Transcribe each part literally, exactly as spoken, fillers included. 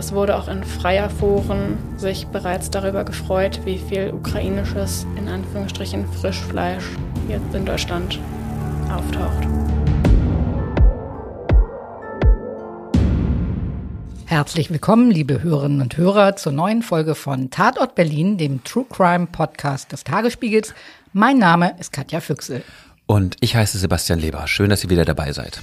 Es wurde auch in freier Foren sich bereits darüber gefreut, wie viel ukrainisches, in Anführungsstrichen, Frischfleisch jetzt in Deutschland auftaucht. Herzlich willkommen, liebe Hörerinnen und Hörer, zur neuen Folge von Tatort Berlin, dem True Crime Podcast des Tagesspiegels. Mein Name ist Katja Füchsel. Und ich heiße Sebastian Leber. Schön, dass ihr wieder dabei seid.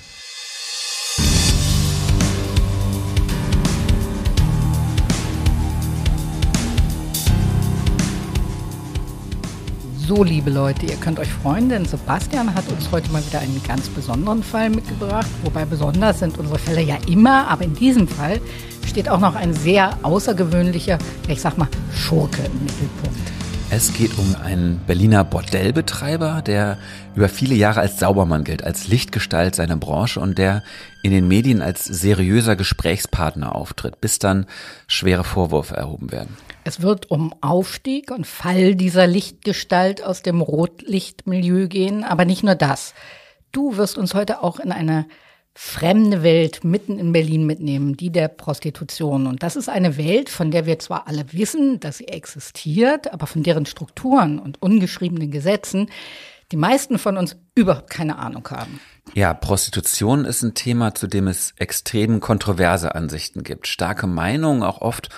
So, liebe Leute, ihr könnt euch freuen, denn Sebastian hat uns heute mal wieder einen ganz besonderen Fall mitgebracht. Wobei besonders sind unsere Fälle ja immer, aber in diesem Fall steht auch noch ein sehr außergewöhnlicher, ich sag mal, Schurke im Mittelpunkt. Es geht um einen Berliner Bordellbetreiber, der über viele Jahre als Saubermann gilt, als Lichtgestalt seiner Branche und der in den Medien als seriöser Gesprächspartner auftritt, bis dann schwere Vorwürfe erhoben werden. Es wird um Aufstieg und Fall dieser Lichtgestalt aus dem Rotlichtmilieu gehen, aber nicht nur das. Du wirst uns heute auch in eine fremde Welt mitten in Berlin mitnehmen, die der Prostitution. Und das ist eine Welt, von der wir zwar alle wissen, dass sie existiert, aber von deren Strukturen und ungeschriebenen Gesetzen die meisten von uns überhaupt keine Ahnung haben. Ja, Prostitution ist ein Thema, zu dem es extrem kontroverse Ansichten gibt. Starke Meinungen, auch oft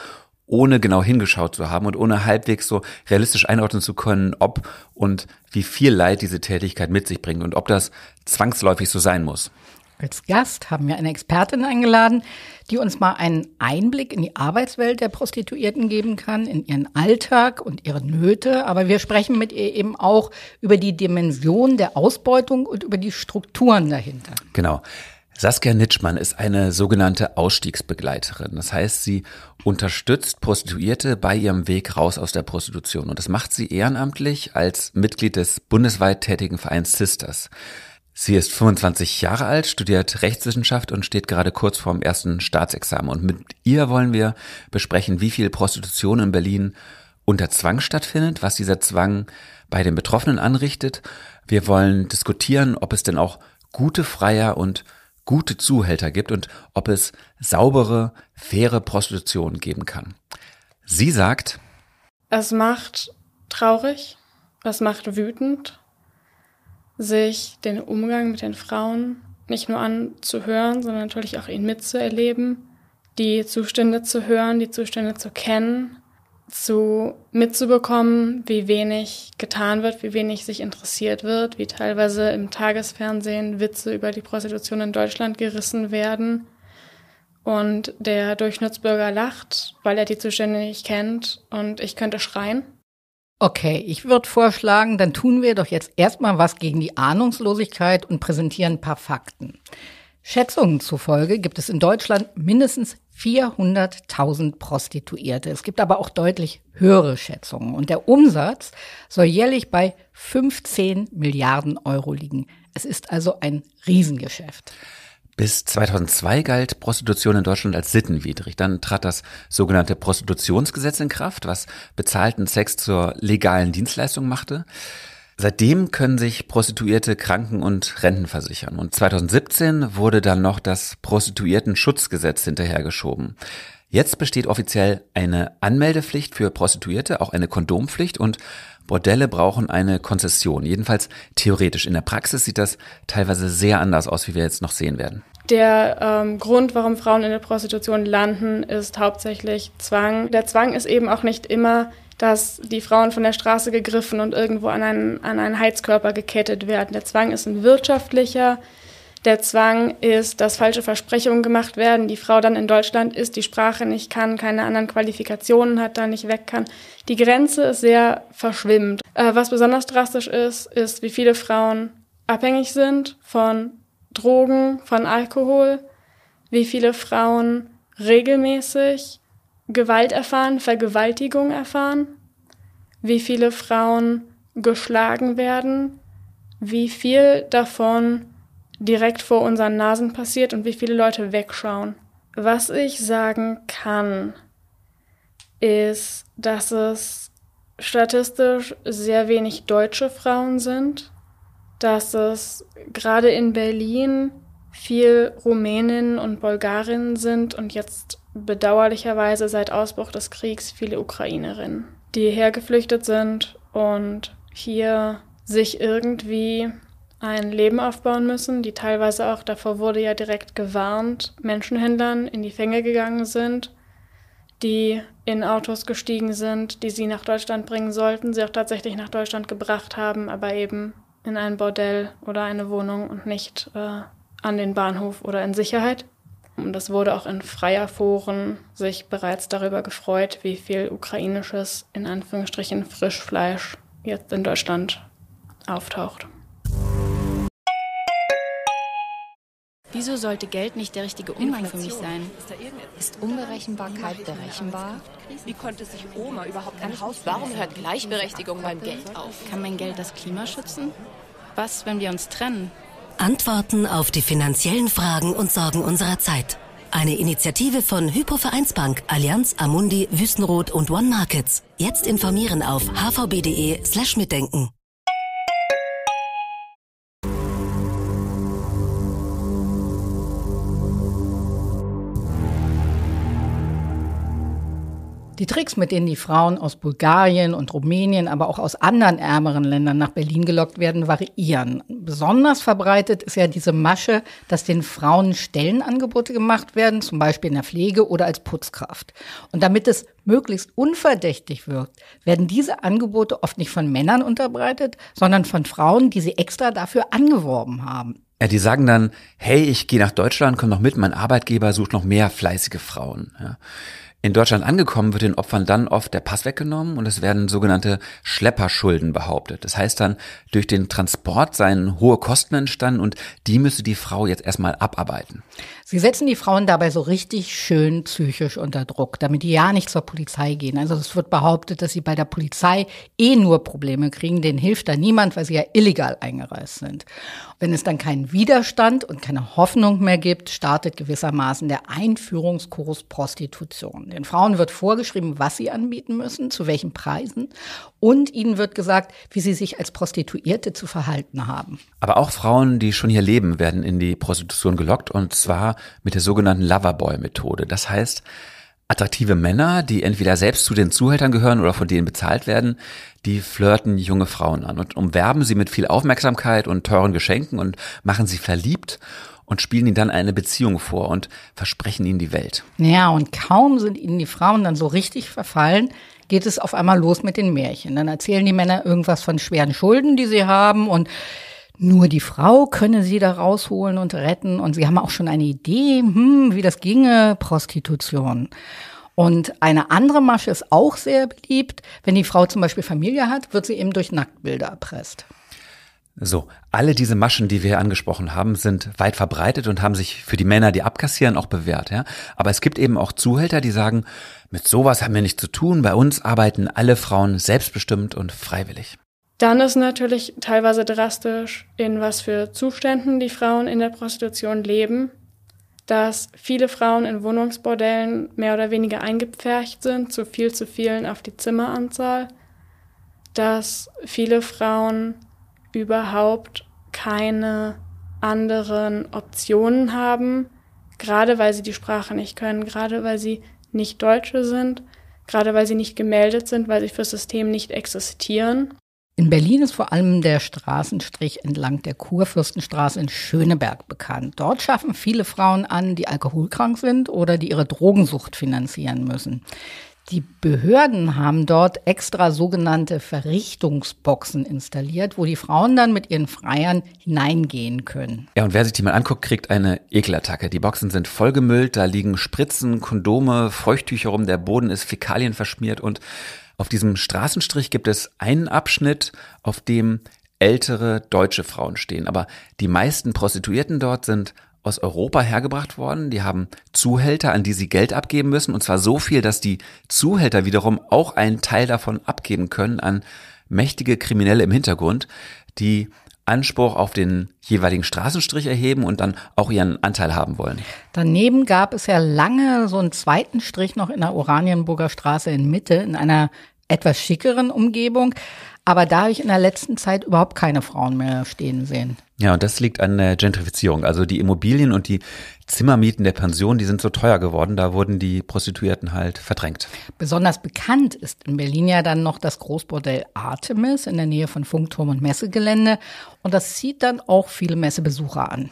ohne genau hingeschaut zu haben und ohne halbwegs so realistisch einordnen zu können, ob und wie viel Leid diese Tätigkeit mit sich bringt und ob das zwangsläufig so sein muss. Als Gast haben wir eine Expertin eingeladen, die uns mal einen Einblick in die Arbeitswelt der Prostituierten geben kann, in ihren Alltag und ihre Nöte. Aber wir sprechen mit ihr eben auch über die Dimension der Ausbeutung und über die Strukturen dahinter. Genau. Saskia Nitschmann ist eine sogenannte Ausstiegsbegleiterin. Das heißt, sie unterstützt Prostituierte bei ihrem Weg raus aus der Prostitution. Und das macht sie ehrenamtlich als Mitglied des bundesweit tätigen Vereins Sisters. Sie ist fünfundzwanzig Jahre alt, studiert Rechtswissenschaft und steht gerade kurz vorm ersten Staatsexamen. Und mit ihr wollen wir besprechen, wie viel Prostitution in Berlin unter Zwang stattfindet, was dieser Zwang bei den Betroffenen anrichtet. Wir wollen diskutieren, ob es denn auch gute Freier und gute Zuhälter gibt und ob es saubere, faire Prostitution geben kann. Sie sagt: Es macht traurig, es macht wütend, sich den Umgang mit den Frauen nicht nur anzuhören, sondern natürlich auch ihn mitzuerleben, die Zustände zu hören, die Zustände zu kennen, zu mitzubekommen, wie wenig getan wird, wie wenig sich interessiert wird, wie teilweise im Tagesfernsehen Witze über die Prostitution in Deutschland gerissen werden und der Durchschnittsbürger lacht, weil er die Zustände nicht kennt und ich könnte schreien. Okay, ich würde vorschlagen, dann tun wir doch jetzt erstmal was gegen die Ahnungslosigkeit und präsentieren ein paar Fakten. Schätzungen zufolge gibt es in Deutschland mindestens vierhunderttausend Prostituierte. Es gibt aber auch deutlich höhere Schätzungen. Und der Umsatz soll jährlich bei fünfzehn Milliarden Euro liegen. Es ist also ein Riesengeschäft. Bis zweitausendzwei galt Prostitution in Deutschland als sittenwidrig. Dann trat das sogenannte Prostitutionsgesetz in Kraft, was bezahlten Sex zur legalen Dienstleistung machte. Seitdem können sich Prostituierte Kranken- und Renten versichern. Und zweitausendsiebzehn wurde dann noch das Prostituiertenschutzgesetz hinterhergeschoben. Jetzt besteht offiziell eine Anmeldepflicht für Prostituierte, auch eine Kondompflicht und Bordelle brauchen eine Konzession, jedenfalls theoretisch. In der Praxis sieht das teilweise sehr anders aus, wie wir jetzt noch sehen werden. Der ähm, Grund, warum Frauen in der Prostitution landen, ist hauptsächlich Zwang. Der Zwang ist eben auch nicht immer, dass die Frauen von der Straße gegriffen und irgendwo an einen, an einen Heizkörper gekettet werden. Der Zwang ist ein wirtschaftlicher. Der Zwang ist, dass falsche Versprechungen gemacht werden, die Frau dann in Deutschland ist, die Sprache nicht kann, keine anderen Qualifikationen hat, da nicht weg kann. Die Grenze ist sehr verschwimmend. Äh, was besonders drastisch ist, ist, wie viele Frauen abhängig sind von Drogen, von Alkohol, wie viele Frauen regelmäßig Gewalt erfahren, Vergewaltigung erfahren, wie viele Frauen geschlagen werden, wie viel davon direkt vor unseren Nasen passiert und wie viele Leute wegschauen. Was ich sagen kann, ist, dass es statistisch sehr wenig deutsche Frauen sind, dass es gerade in Berlin viel Rumäninnen und Bulgarinnen sind und jetzt bedauerlicherweise seit Ausbruch des Kriegs viele Ukrainerinnen, die hergeflüchtet sind und hier sich irgendwie ein Leben aufbauen müssen, die teilweise auch, davor wurde ja direkt gewarnt, Menschenhändlern in die Fänge gegangen sind, die in Autos gestiegen sind, die sie nach Deutschland bringen sollten, sie auch tatsächlich nach Deutschland gebracht haben, aber eben in ein Bordell oder eine Wohnung und nicht äh, an den Bahnhof oder in Sicherheit. Und das wurde auch in freier Foren sich bereits darüber gefreut, wie viel ukrainisches, in Anführungsstrichen, Frischfleisch jetzt in Deutschland auftaucht. Wieso sollte Geld nicht der richtige Umgang für mich sein? Ist Unberechenbarkeit berechenbar? Wie konnte sich Oma überhaupt ein Haus? Warum hört Gleichberechtigung beim Geld auf? Kann mein Geld das Klima schützen? Was, wenn wir uns trennen? Antworten auf die finanziellen Fragen und Sorgen unserer Zeit. Eine Initiative von Hypo-Vereinsbank, Allianz, Amundi, Wüstenrot und One Markets. Jetzt informieren auf hvb.de slash mitdenken. Die Tricks, mit denen die Frauen aus Bulgarien und Rumänien, aber auch aus anderen ärmeren Ländern nach Berlin gelockt werden, variieren. Besonders verbreitet ist ja diese Masche, dass den Frauen Stellenangebote gemacht werden, zum Beispiel in der Pflege oder als Putzkraft. Und damit es möglichst unverdächtig wirkt, werden diese Angebote oft nicht von Männern unterbreitet, sondern von Frauen, die sie extra dafür angeworben haben. Ja, die sagen dann, hey, ich gehe nach Deutschland, komm noch mit, mein Arbeitgeber sucht noch mehr fleißige Frauen. Ja. In Deutschland angekommen wird den Opfern dann oft der Pass weggenommen und es werden sogenannte Schlepperschulden behauptet. Das heißt dann, durch den Transport seien hohe Kosten entstanden und die müsse die Frau jetzt erstmal abarbeiten. Sie setzen die Frauen dabei so richtig schön psychisch unter Druck, damit die ja nicht zur Polizei gehen. Also es wird behauptet, dass sie bei der Polizei eh nur Probleme kriegen, denen hilft da niemand, weil sie ja illegal eingereist sind. Wenn es dann keinen Widerstand und keine Hoffnung mehr gibt, startet gewissermaßen der Einführungskurs Prostitution. Den Frauen wird vorgeschrieben, was sie anbieten müssen, zu welchen Preisen, und ihnen wird gesagt, wie sie sich als Prostituierte zu verhalten haben. Aber auch Frauen, die schon hier leben, werden in die Prostitution gelockt, und zwar mit der sogenannten Loverboy-Methode. Das heißt, attraktive Männer, die entweder selbst zu den Zuhältern gehören oder von denen bezahlt werden, die flirten junge Frauen an und umwerben sie mit viel Aufmerksamkeit und teuren Geschenken und machen sie verliebt und spielen ihnen dann eine Beziehung vor und versprechen ihnen die Welt. Ja, und kaum sind ihnen die Frauen dann so richtig verfallen, geht es auf einmal los mit den Märchen. Dann erzählen die Männer irgendwas von schweren Schulden, die sie haben, und nur die Frau könne sie da rausholen und retten. Und sie haben auch schon eine Idee, hm, wie das ginge, Prostitution. Und eine andere Masche ist auch sehr beliebt. Wenn die Frau zum Beispiel Familie hat, wird sie eben durch Nacktbilder erpresst. So, alle diese Maschen, die wir angesprochen haben, sind weit verbreitet und haben sich für die Männer, die abkassieren, auch bewährt. Ja? Aber es gibt eben auch Zuhälter, die sagen, mit sowas haben wir nichts zu tun, bei uns arbeiten alle Frauen selbstbestimmt und freiwillig. Dann ist natürlich teilweise drastisch, in was für Zuständen die Frauen in der Prostitution leben, dass viele Frauen in Wohnungsbordellen mehr oder weniger eingepfercht sind, zu viel zu vielen auf die Zimmeranzahl, dass viele Frauen überhaupt keine anderen Optionen haben, gerade weil sie die Sprache nicht können, gerade weil sie nicht Deutsche sind, gerade weil sie nicht gemeldet sind, weil sie fürs System nicht existieren. In Berlin ist vor allem der Straßenstrich entlang der Kurfürstenstraße in Schöneberg bekannt. Dort schaffen viele Frauen an, die alkoholkrank sind oder die ihre Drogensucht finanzieren müssen. Die Behörden haben dort extra sogenannte Verrichtungsboxen installiert, wo die Frauen dann mit ihren Freiern hineingehen können. Ja, und wer sich die mal anguckt, kriegt eine Ekelattacke. Die Boxen sind vollgemüllt, da liegen Spritzen, Kondome, Feuchttücher rum, der Boden ist Fäkalien verschmiert. Und auf diesem Straßenstrich gibt es einen Abschnitt, auf dem ältere deutsche Frauen stehen. Aber die meisten Prostituierten dort sind aus Europa hergebracht worden. Die haben Zuhälter, an die sie Geld abgeben müssen. Und zwar so viel, dass die Zuhälter wiederum auch einen Teil davon abgeben können an mächtige Kriminelle im Hintergrund, die Anspruch auf den jeweiligen Straßenstrich erheben und dann auch ihren Anteil haben wollen. Daneben gab es ja lange so einen zweiten Strich noch in der Oranienburger Straße in Mitte, in einer etwas schickeren Umgebung. Aber da habe ich in der letzten Zeit überhaupt keine Frauen mehr stehen sehen. Ja, und das liegt an der Gentrifizierung. Also die Immobilien und die Zimmermieten der Pension, die sind so teuer geworden, da wurden die Prostituierten halt verdrängt. Besonders bekannt ist in Berlin ja dann noch das Großbordell Artemis in der Nähe von Funkturm und Messegelände. Und das zieht dann auch viele Messebesucher an.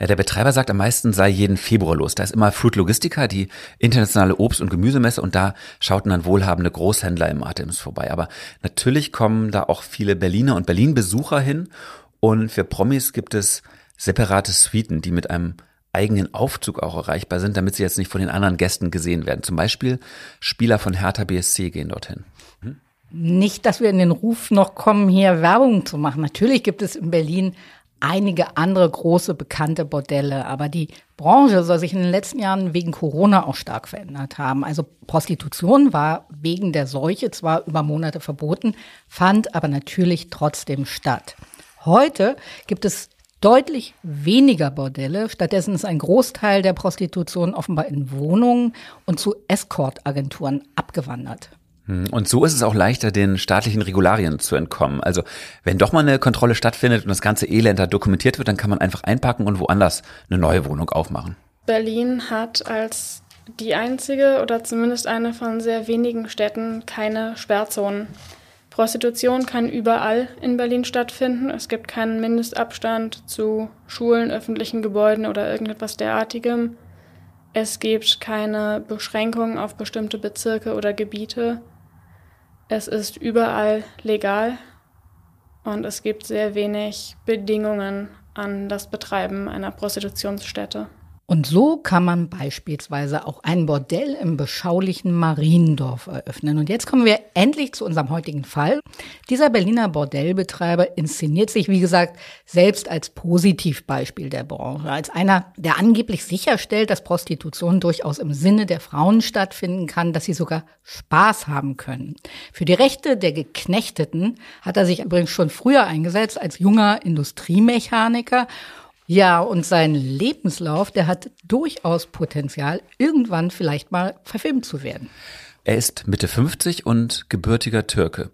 Ja, der Betreiber sagt, am meisten sei jeden Februar los. Da ist immer Fruit Logistica, die internationale Obst- und Gemüsemesse, und da schauten dann wohlhabende Großhändler im Artemis vorbei. Aber natürlich kommen da auch viele Berliner und Berlin-Besucher hin, und für Promis gibt es separate Suiten, die mit einem eigenen Aufzug auch erreichbar sind, damit sie jetzt nicht von den anderen Gästen gesehen werden. Zum Beispiel Spieler von Hertha B S C gehen dorthin. Hm? Nicht, dass wir in den Ruf noch kommen, hier Werbung zu machen. Natürlich gibt es in Berlin einige andere große, bekannte Bordelle. Aber die Branche soll sich in den letzten Jahren wegen Corona auch stark verändert haben. Also Prostitution war wegen der Seuche zwar über Monate verboten, fand aber natürlich trotzdem statt. Heute gibt es deutlich weniger Bordelle. Stattdessen ist ein Großteil der Prostitution offenbar in Wohnungen und zu Escort-Agenturen abgewandert. Und so ist es auch leichter, den staatlichen Regularien zu entkommen. Also wenn doch mal eine Kontrolle stattfindet und das ganze Elend da dokumentiert wird, dann kann man einfach einpacken und woanders eine neue Wohnung aufmachen. Berlin hat als die einzige oder zumindest eine von sehr wenigen Städten keine Sperrzonen. Prostitution kann überall in Berlin stattfinden. Es gibt keinen Mindestabstand zu Schulen, öffentlichen Gebäuden oder irgendetwas derartigem. Es gibt keine Beschränkungen auf bestimmte Bezirke oder Gebiete. Es ist überall legal und es gibt sehr wenig Bedingungen an das Betreiben einer Prostitutionsstätte. Und so kann man beispielsweise auch ein Bordell im beschaulichen Mariendorf eröffnen. Und jetzt kommen wir endlich zu unserem heutigen Fall. Dieser Berliner Bordellbetreiber inszeniert sich, wie gesagt, selbst als Positivbeispiel der Branche. Als einer, der angeblich sicherstellt, dass Prostitution durchaus im Sinne der Frauen stattfinden kann, dass sie sogar Spaß haben können. Für die Rechte der Geknechteten hat er sich übrigens schon früher eingesetzt als junger Industriemechaniker. Ja, und sein Lebenslauf, der hat durchaus Potenzial, irgendwann vielleicht mal verfilmt zu werden. Er ist Mitte fünfzig und gebürtiger Türke.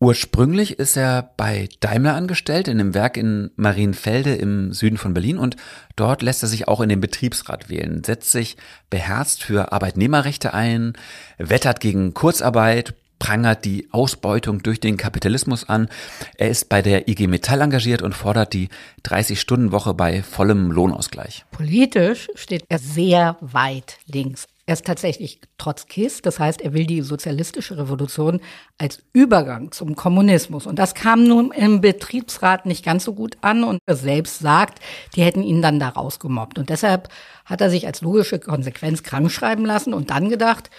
Ursprünglich ist er bei Daimler angestellt, in dem Werk in Marienfelde im Süden von Berlin. Und dort lässt er sich auch in den Betriebsrat wählen, setzt sich beherzt für Arbeitnehmerrechte ein, wettert gegen Kurzarbeit, prangert die Ausbeutung durch den Kapitalismus an. Er ist bei der I G Metall engagiert und fordert die dreißig-Stunden-Woche bei vollem Lohnausgleich. Politisch steht er sehr weit links. Er ist tatsächlich Trotzkist, das heißt, er will die sozialistische Revolution als Übergang zum Kommunismus. Und das kam nun im Betriebsrat nicht ganz so gut an, und er selbst sagt, die hätten ihn dann da rausgemobbt. Und deshalb hat er sich als logische Konsequenz krankschreiben lassen und dann gedacht,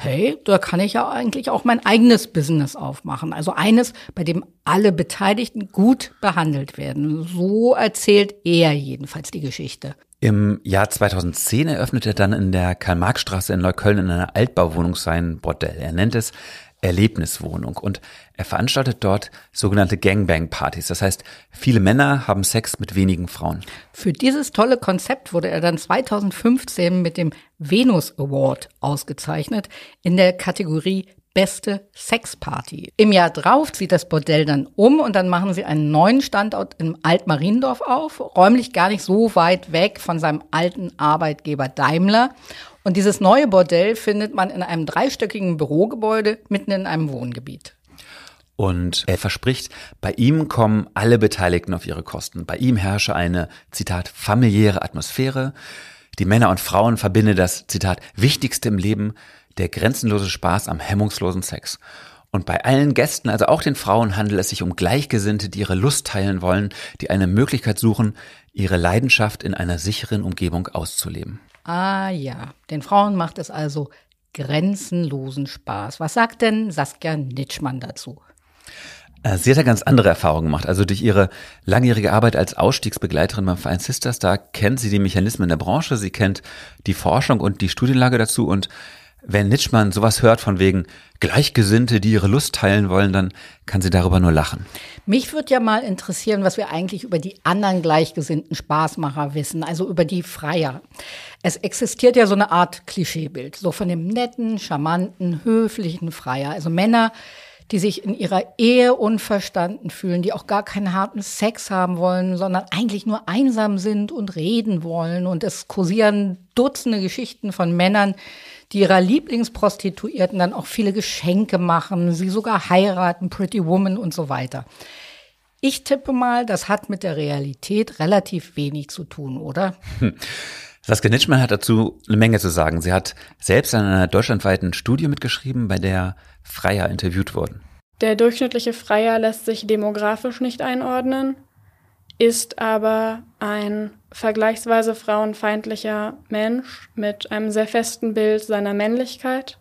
hey, da kann ich ja eigentlich auch mein eigenes Business aufmachen. Also eines, bei dem alle Beteiligten gut behandelt werden. So erzählt er jedenfalls die Geschichte. Im Jahr zweitausendzehn eröffnete er dann in der Karl-Marx-Straße in Neukölln in einer Altbauwohnung sein Bordell. Er nennt es Erlebniswohnung, und er veranstaltet dort sogenannte Gangbang-Partys. Das heißt, viele Männer haben Sex mit wenigen Frauen. Für dieses tolle Konzept wurde er dann zweitausendfünfzehn mit dem Venus Award ausgezeichnet in der Kategorie Beste Sexparty. Im Jahr drauf zieht das Bordell dann um, und dann machen sie einen neuen Standort im Altmariendorf auf, räumlich gar nicht so weit weg von seinem alten Arbeitgeber Daimler. Und dieses neue Bordell findet man in einem dreistöckigen Bürogebäude mitten in einem Wohngebiet. Und er verspricht, bei ihm kommen alle Beteiligten auf ihre Kosten. Bei ihm herrsche eine, Zitat, familiäre Atmosphäre. Die Männer und Frauen verbinde das, Zitat, Wichtigste im Leben, der grenzenlose Spaß am hemmungslosen Sex. Und bei allen Gästen, also auch den Frauen, handelt es sich um Gleichgesinnte, die ihre Lust teilen wollen, die eine Möglichkeit suchen, ihre Leidenschaft in einer sicheren Umgebung auszuleben. Ah ja, den Frauen macht es also grenzenlosen Spaß. Was sagt denn Saskia Nitschmann dazu? Sie hat ja ganz andere Erfahrungen gemacht. Also durch ihre langjährige Arbeit als Ausstiegsbegleiterin beim Verein Sisters, da kennt sie die Mechanismen der Branche, sie kennt die Forschung und die Studienlage dazu. Und wenn Nitschmann sowas hört von wegen Gleichgesinnte, die ihre Lust teilen wollen, dann kann sie darüber nur lachen. Mich würde ja mal interessieren, was wir eigentlich über die anderen gleichgesinnten Spaßmacher wissen, also über die Freier. Es existiert ja so eine Art Klischeebild, so von dem netten, charmanten, höflichen Freier. Also Männer, die sich in ihrer Ehe unverstanden fühlen, die auch gar keinen harten Sex haben wollen, sondern eigentlich nur einsam sind und reden wollen. Und es kursieren Dutzende Geschichten von Männern, die ihrer Lieblingsprostituierten dann auch viele Geschenke machen, sie sogar heiraten, Pretty Woman und so weiter. Ich tippe mal, das hat mit der Realität relativ wenig zu tun, oder? Hm. Saskia Nitschmann hat dazu eine Menge zu sagen. Sie hat selbst an einer deutschlandweiten Studie mitgeschrieben, bei der Freier interviewt wurden. Der durchschnittliche Freier lässt sich demografisch nicht einordnen, ist aber ein vergleichsweise frauenfeindlicher Mensch mit einem sehr festen Bild seiner Männlichkeit,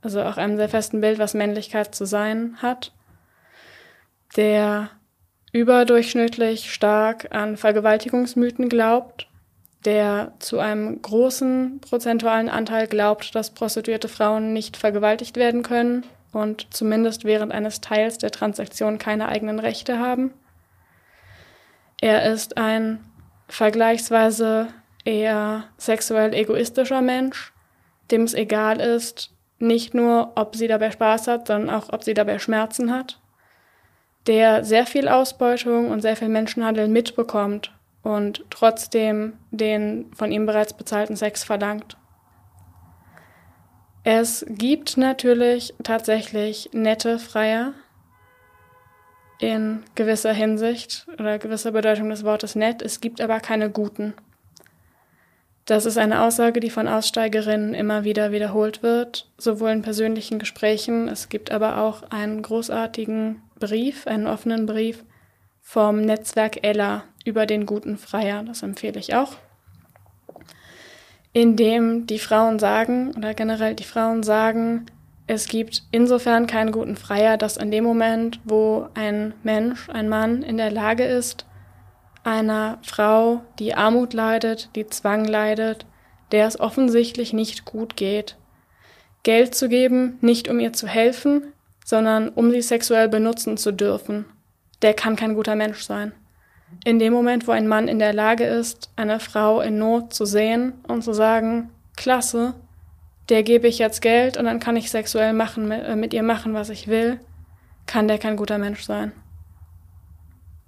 also auch einem sehr festen Bild, was Männlichkeit zu sein hat, der überdurchschnittlich stark an Vergewaltigungsmythen glaubt, der zu einem großen prozentualen Anteil glaubt, dass prostituierte Frauen nicht vergewaltigt werden können und zumindest während eines Teils der Transaktion keine eigenen Rechte haben. Er ist ein vergleichsweise eher sexuell egoistischer Mensch, dem es egal ist, nicht nur, ob sie dabei Spaß hat, sondern auch, ob sie dabei Schmerzen hat, der sehr viel Ausbeutung und sehr viel Menschenhandel mitbekommt und trotzdem den von ihm bereits bezahlten Sex verlangt. Es gibt natürlich tatsächlich nette Freier in gewisser Hinsicht oder gewisser Bedeutung des Wortes nett. Es gibt aber keine guten. Das ist eine Aussage, die von Aussteigerinnen immer wieder wiederholt wird, sowohl in persönlichen Gesprächen. Es gibt aber auch einen großartigen Brief, einen offenen Brief vom Netzwerk Ella über den guten Freier, das empfehle ich auch, in dem die Frauen sagen, oder generell die Frauen sagen, es gibt insofern keinen guten Freier, dass in dem Moment, wo ein Mensch, ein Mann in der Lage ist, einer Frau, die Armut leidet, die Zwang leidet, der es offensichtlich nicht gut geht, Geld zu geben, nicht um ihr zu helfen, sondern um sie sexuell benutzen zu dürfen, der kann kein guter Mensch sein. In dem Moment, wo ein Mann in der Lage ist, eine Frau in Not zu sehen und zu sagen, klasse, der gebe ich jetzt Geld und dann kann ich sexuell machen, mit ihr machen, was ich will, kann der kein guter Mensch sein.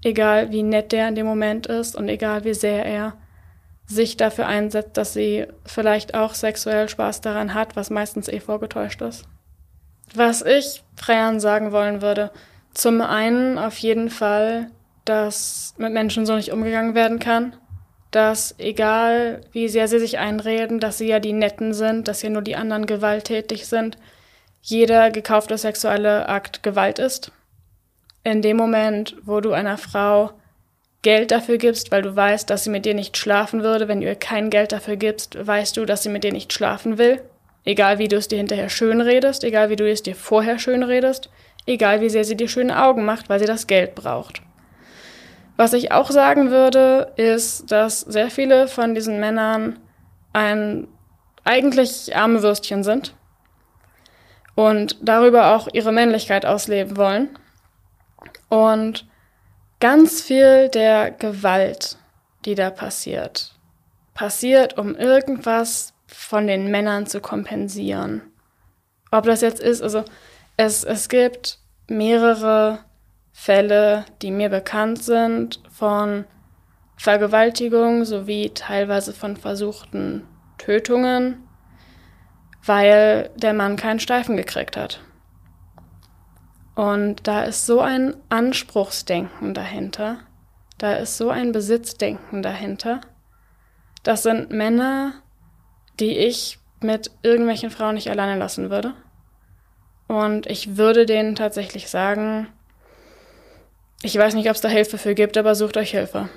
Egal wie nett der in dem Moment ist und egal wie sehr er sich dafür einsetzt, dass sie vielleicht auch sexuell Spaß daran hat, was meistens eh vorgetäuscht ist. Was ich Freiern sagen wollen würde, zum einen auf jeden Fall, dass mit Menschen so nicht umgegangen werden kann, dass egal wie sehr sie sich einreden, dass sie ja die Netten sind, dass ja nur die anderen gewalttätig sind, jeder gekaufte sexuelle Akt Gewalt ist. In dem Moment, wo du einer Frau Geld dafür gibst, weil du weißt, dass sie mit dir nicht schlafen würde, wenn du ihr kein Geld dafür gibst, weißt du, dass sie mit dir nicht schlafen will. Egal wie du es dir hinterher schön redest, egal wie du es dir vorher schön redest, egal wie sehr sie dir schöne Augen macht, weil sie das Geld braucht. Was ich auch sagen würde, ist, dass sehr viele von diesen Männern ein eigentlich arme Würstchen sind und darüber auch ihre Männlichkeit ausleben wollen. Und ganz viel der Gewalt, die da passiert, passiert, um irgendwas von den Männern zu kompensieren. Ob das jetzt ist, also es, es gibt mehrere Fälle, die mir bekannt sind, von Vergewaltigung sowie teilweise von versuchten Tötungen, weil der Mann keinen Steifen gekriegt hat. Und da ist so ein Anspruchsdenken dahinter, da ist so ein Besitzdenken dahinter. Das sind Männer, die ich mit irgendwelchen Frauen nicht alleine lassen würde. Und ich würde denen tatsächlich sagen, ich weiß nicht, ob es da Hilfe für gibt, aber sucht euch Hilfe.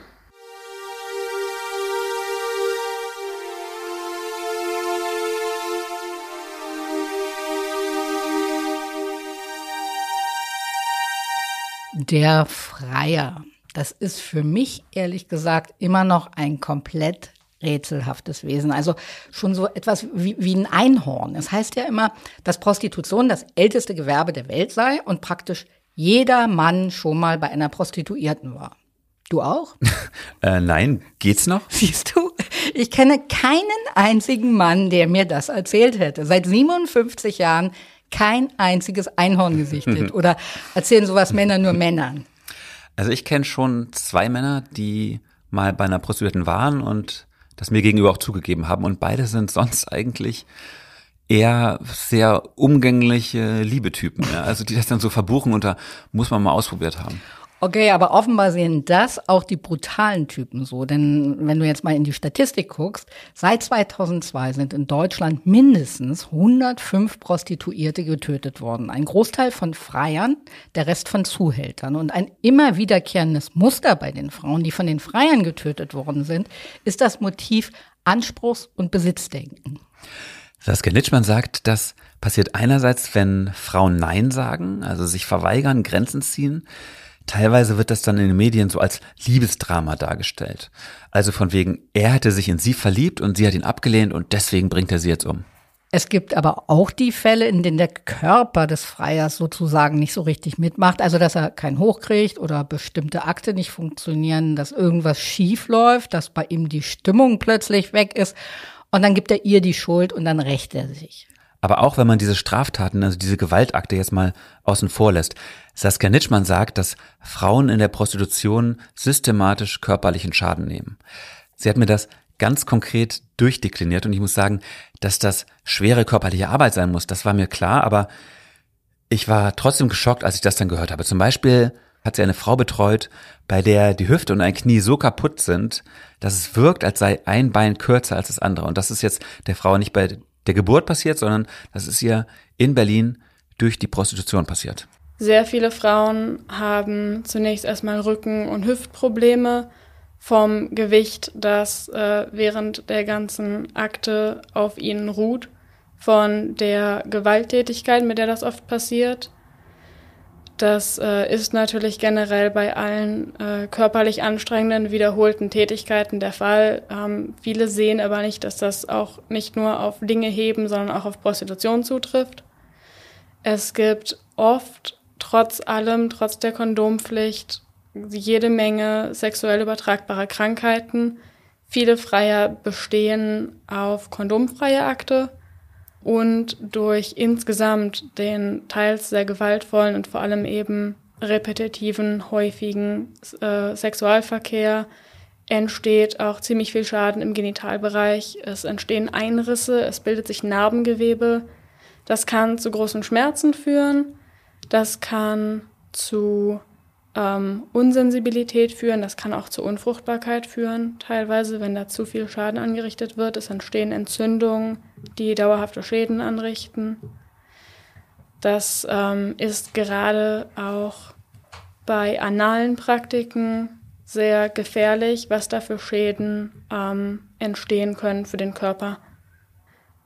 Der Freier, das ist für mich ehrlich gesagt immer noch ein komplett rätselhaftes Wesen, also schon so etwas wie, wie ein Einhorn. Es heißt ja immer, dass Prostitution das älteste Gewerbe der Welt sei und praktisch jeder Mann schon mal bei einer Prostituierten war. Du auch? äh, nein, geht's noch? Siehst du, ich kenne keinen einzigen Mann, der mir das erzählt hätte. Seit siebenundfünfzig Jahren kein einziges Einhorn gesichtet. Oder erzählen sowas Männer nur Männern? Also ich kenne schon zwei Männer, die mal bei einer Prostituierten waren und das mir gegenüber auch zugegeben haben. Und beide sind sonst eigentlich eher sehr umgängliche Liebetypen. Ja? Also die das dann so verbuchen und da muss man mal ausprobiert haben. Okay, aber offenbar sehen das auch die brutalen Typen so. Denn wenn du jetzt mal in die Statistik guckst, seit zweitausendzwei sind in Deutschland mindestens hundertfünf Prostituierte getötet worden. Ein Großteil von Freiern, der Rest von Zuhältern. Und ein immer wiederkehrendes Muster bei den Frauen, die von den Freiern getötet worden sind, ist das Motiv Anspruchs- und Besitzdenken. Saskia Nitschmann sagt, das passiert einerseits, wenn Frauen Nein sagen, also sich verweigern, Grenzen ziehen. Teilweise wird das dann in den Medien so als Liebesdrama dargestellt. Also von wegen, er hätte sich in sie verliebt und sie hat ihn abgelehnt und deswegen bringt er sie jetzt um. Es gibt aber auch die Fälle, in denen der Körper des Freiers sozusagen nicht so richtig mitmacht. Also dass er keinen hochkriegt oder bestimmte Akte nicht funktionieren, dass irgendwas schief läuft, dass bei ihm die Stimmung plötzlich weg ist. Und dann gibt er ihr die Schuld und dann rächt er sich. Aber auch wenn man diese Straftaten, also diese Gewaltakte jetzt mal außen vor lässt. Saskia Nitschmann sagt, dass Frauen in der Prostitution systematisch körperlichen Schaden nehmen. Sie hat mir das ganz konkret durchdekliniert und ich muss sagen, dass das schwere körperliche Arbeit sein muss. Das war mir klar, aber ich war trotzdem geschockt, als ich das dann gehört habe. Zum Beispiel hat sie eine Frau betreut, bei der die Hüfte und ein Knie so kaputt sind, dass es wirkt, als sei ein Bein kürzer als das andere. Und das ist jetzt der Frau nicht bei der Geburt passiert, sondern das ist ihr in Berlin durch die Prostitution passiert. Sehr viele Frauen haben zunächst erstmal Rücken- und Hüftprobleme vom Gewicht, das äh, während der ganzen Akte auf ihnen ruht, von der Gewalttätigkeit, mit der das oft passiert. Das äh, ist natürlich generell bei allen äh, körperlich anstrengenden, wiederholten Tätigkeiten der Fall. Ähm, viele sehen aber nicht, dass das auch nicht nur auf Dinge heben, sondern auch auf Prostitution zutrifft. Es gibt oft, trotz allem, trotz der Kondompflicht, jede Menge sexuell übertragbarer Krankheiten. Viele Freier bestehen auf kondomfreie Akte. Und durch insgesamt den teils sehr gewaltvollen und vor allem eben repetitiven, häufigen äh, Sexualverkehr entsteht auch ziemlich viel Schaden im Genitalbereich. Es entstehen Einrisse, es bildet sich Narbengewebe. Das kann zu großen Schmerzen führen, das kann zu ähm, Unsensibilität führen, das kann auch zu Unfruchtbarkeit führen. Teilweise, wenn da zu viel Schaden angerichtet wird, es entstehen Entzündungen, die dauerhafte Schäden anrichten. Das ähm, ist gerade auch bei analen Praktiken sehr gefährlich, was da für Schäden ähm, entstehen können für den Körper.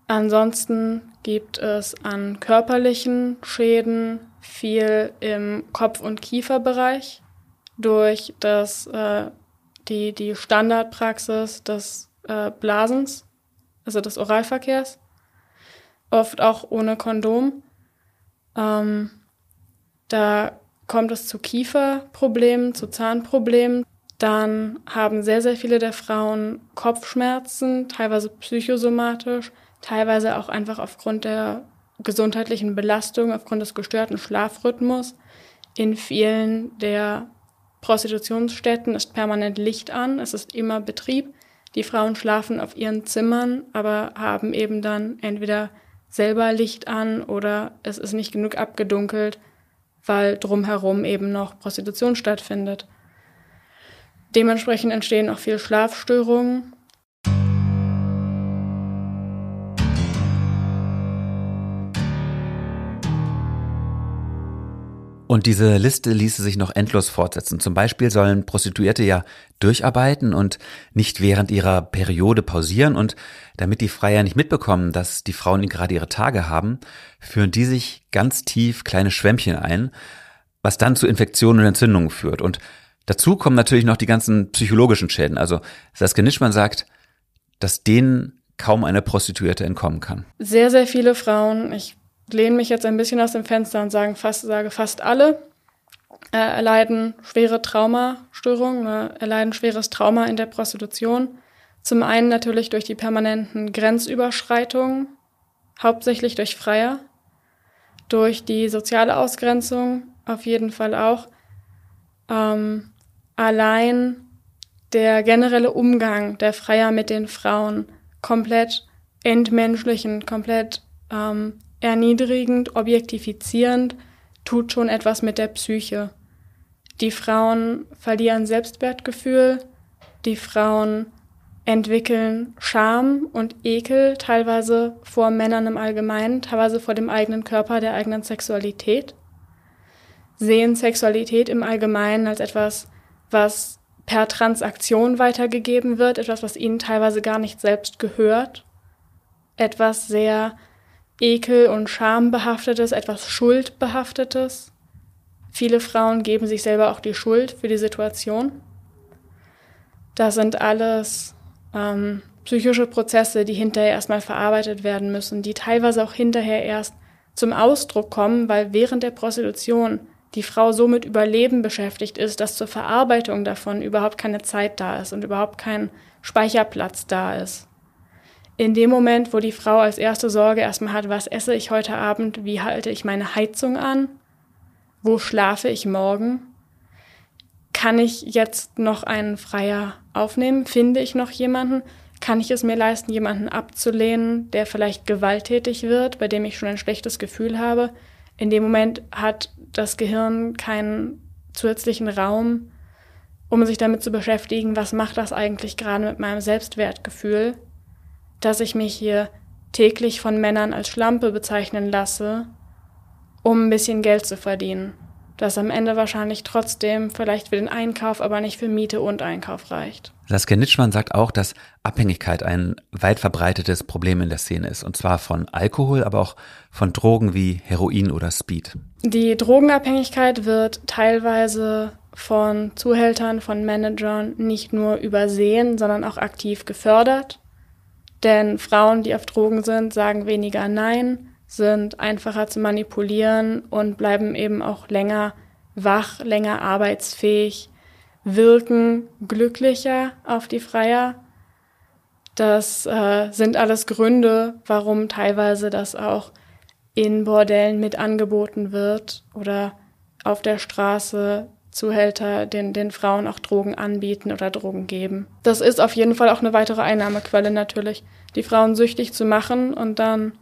Ansonsten gibt es an körperlichen Schäden viel im Kopf- und Kieferbereich durch das, äh, die, die Standardpraxis des äh, Blasens, also des Oralverkehrs, oft auch ohne Kondom. Ähm, da kommt es zu Kieferproblemen, zu Zahnproblemen. Dann haben sehr, sehr viele der Frauen Kopfschmerzen, teilweise psychosomatisch, teilweise auch einfach aufgrund der gesundheitlichen Belastung, aufgrund des gestörten Schlafrhythmus. In vielen der Prostitutionsstätten ist permanent Licht an, es ist immer Betrieb. Die Frauen schlafen auf ihren Zimmern, aber haben eben dann entweder selber Licht an oder es ist nicht genug abgedunkelt, weil drumherum eben noch Prostitution stattfindet. Dementsprechend entstehen auch viel Schlafstörungen. Und diese Liste ließe sich noch endlos fortsetzen. Zum Beispiel sollen Prostituierte ja durcharbeiten und nicht während ihrer Periode pausieren. Und damit die Freier nicht mitbekommen, dass die Frauen gerade ihre Tage haben, führen die sich ganz tief kleine Schwämmchen ein, was dann zu Infektionen und Entzündungen führt. Und dazu kommen natürlich noch die ganzen psychologischen Schäden. Also Saskia Nitschmann sagt, dass denen kaum eine Prostituierte entkommen kann. Sehr, sehr viele Frauen, ich lehne mich jetzt ein bisschen aus dem Fenster und sage fast, sage fast alle, äh, erleiden schwere Traumastörungen, äh, erleiden schweres Trauma in der Prostitution. Zum einen natürlich durch die permanenten Grenzüberschreitungen, hauptsächlich durch Freier, durch die soziale Ausgrenzung auf jeden Fall auch. Ähm, allein der generelle Umgang der Freier mit den Frauen komplett entmenschlichend, komplett ähm, erniedrigend, objektifizierend, tut schon etwas mit der Psyche. Die Frauen verlieren Selbstwertgefühl, die Frauen entwickeln Scham und Ekel, teilweise vor Männern im Allgemeinen, teilweise vor dem eigenen Körper, der eigenen Sexualität, sehen Sexualität im Allgemeinen als etwas, was per Transaktion weitergegeben wird, etwas, was ihnen teilweise gar nicht selbst gehört, etwas sehr ekel- und schambehaftetes, etwas schuldbehaftetes. Viele Frauen geben sich selber auch die Schuld für die Situation. Das sind alles ähm, psychische Prozesse, die hinterher erstmal verarbeitet werden müssen, die teilweise auch hinterher erst zum Ausdruck kommen, weil während der Prostitution die Frau so mit Überleben beschäftigt ist, dass zur Verarbeitung davon überhaupt keine Zeit da ist und überhaupt kein Speicherplatz da ist. In dem Moment, wo die Frau als erste Sorge erstmal hat, was esse ich heute Abend, wie halte ich meine Heizung an, wo schlafe ich morgen, kann ich jetzt noch einen Freier aufnehmen, finde ich noch jemanden, kann ich es mir leisten, jemanden abzulehnen, der vielleicht gewalttätig wird, bei dem ich schon ein schlechtes Gefühl habe. In dem Moment hat das Gehirn keinen zusätzlichen Raum, um sich damit zu beschäftigen, was macht das eigentlich gerade mit meinem Selbstwertgefühl, dass ich mich hier täglich von Männern als Schlampe bezeichnen lasse, um ein bisschen Geld zu verdienen, das am Ende wahrscheinlich trotzdem vielleicht für den Einkauf, aber nicht für Miete und Einkauf reicht. Saskia Nitschmann sagt auch, dass Abhängigkeit ein weit verbreitetes Problem in der Szene ist, und zwar von Alkohol, aber auch von Drogen wie Heroin oder Speed. Die Drogenabhängigkeit wird teilweise von Zuhältern, von Managern nicht nur übersehen, sondern auch aktiv gefördert. Denn Frauen, die auf Drogen sind, sagen weniger Nein, sind einfacher zu manipulieren und bleiben eben auch länger wach, länger arbeitsfähig, wirken glücklicher auf die Freier. Das äh, sind alles Gründe, warum teilweise das auch in Bordellen mit angeboten wird oder auf der Straße Zuhälter den, den Frauen auch Drogen anbieten oder Drogen geben. Das ist auf jeden Fall auch eine weitere Einnahmequelle natürlich, die Frauen süchtig zu machen und dann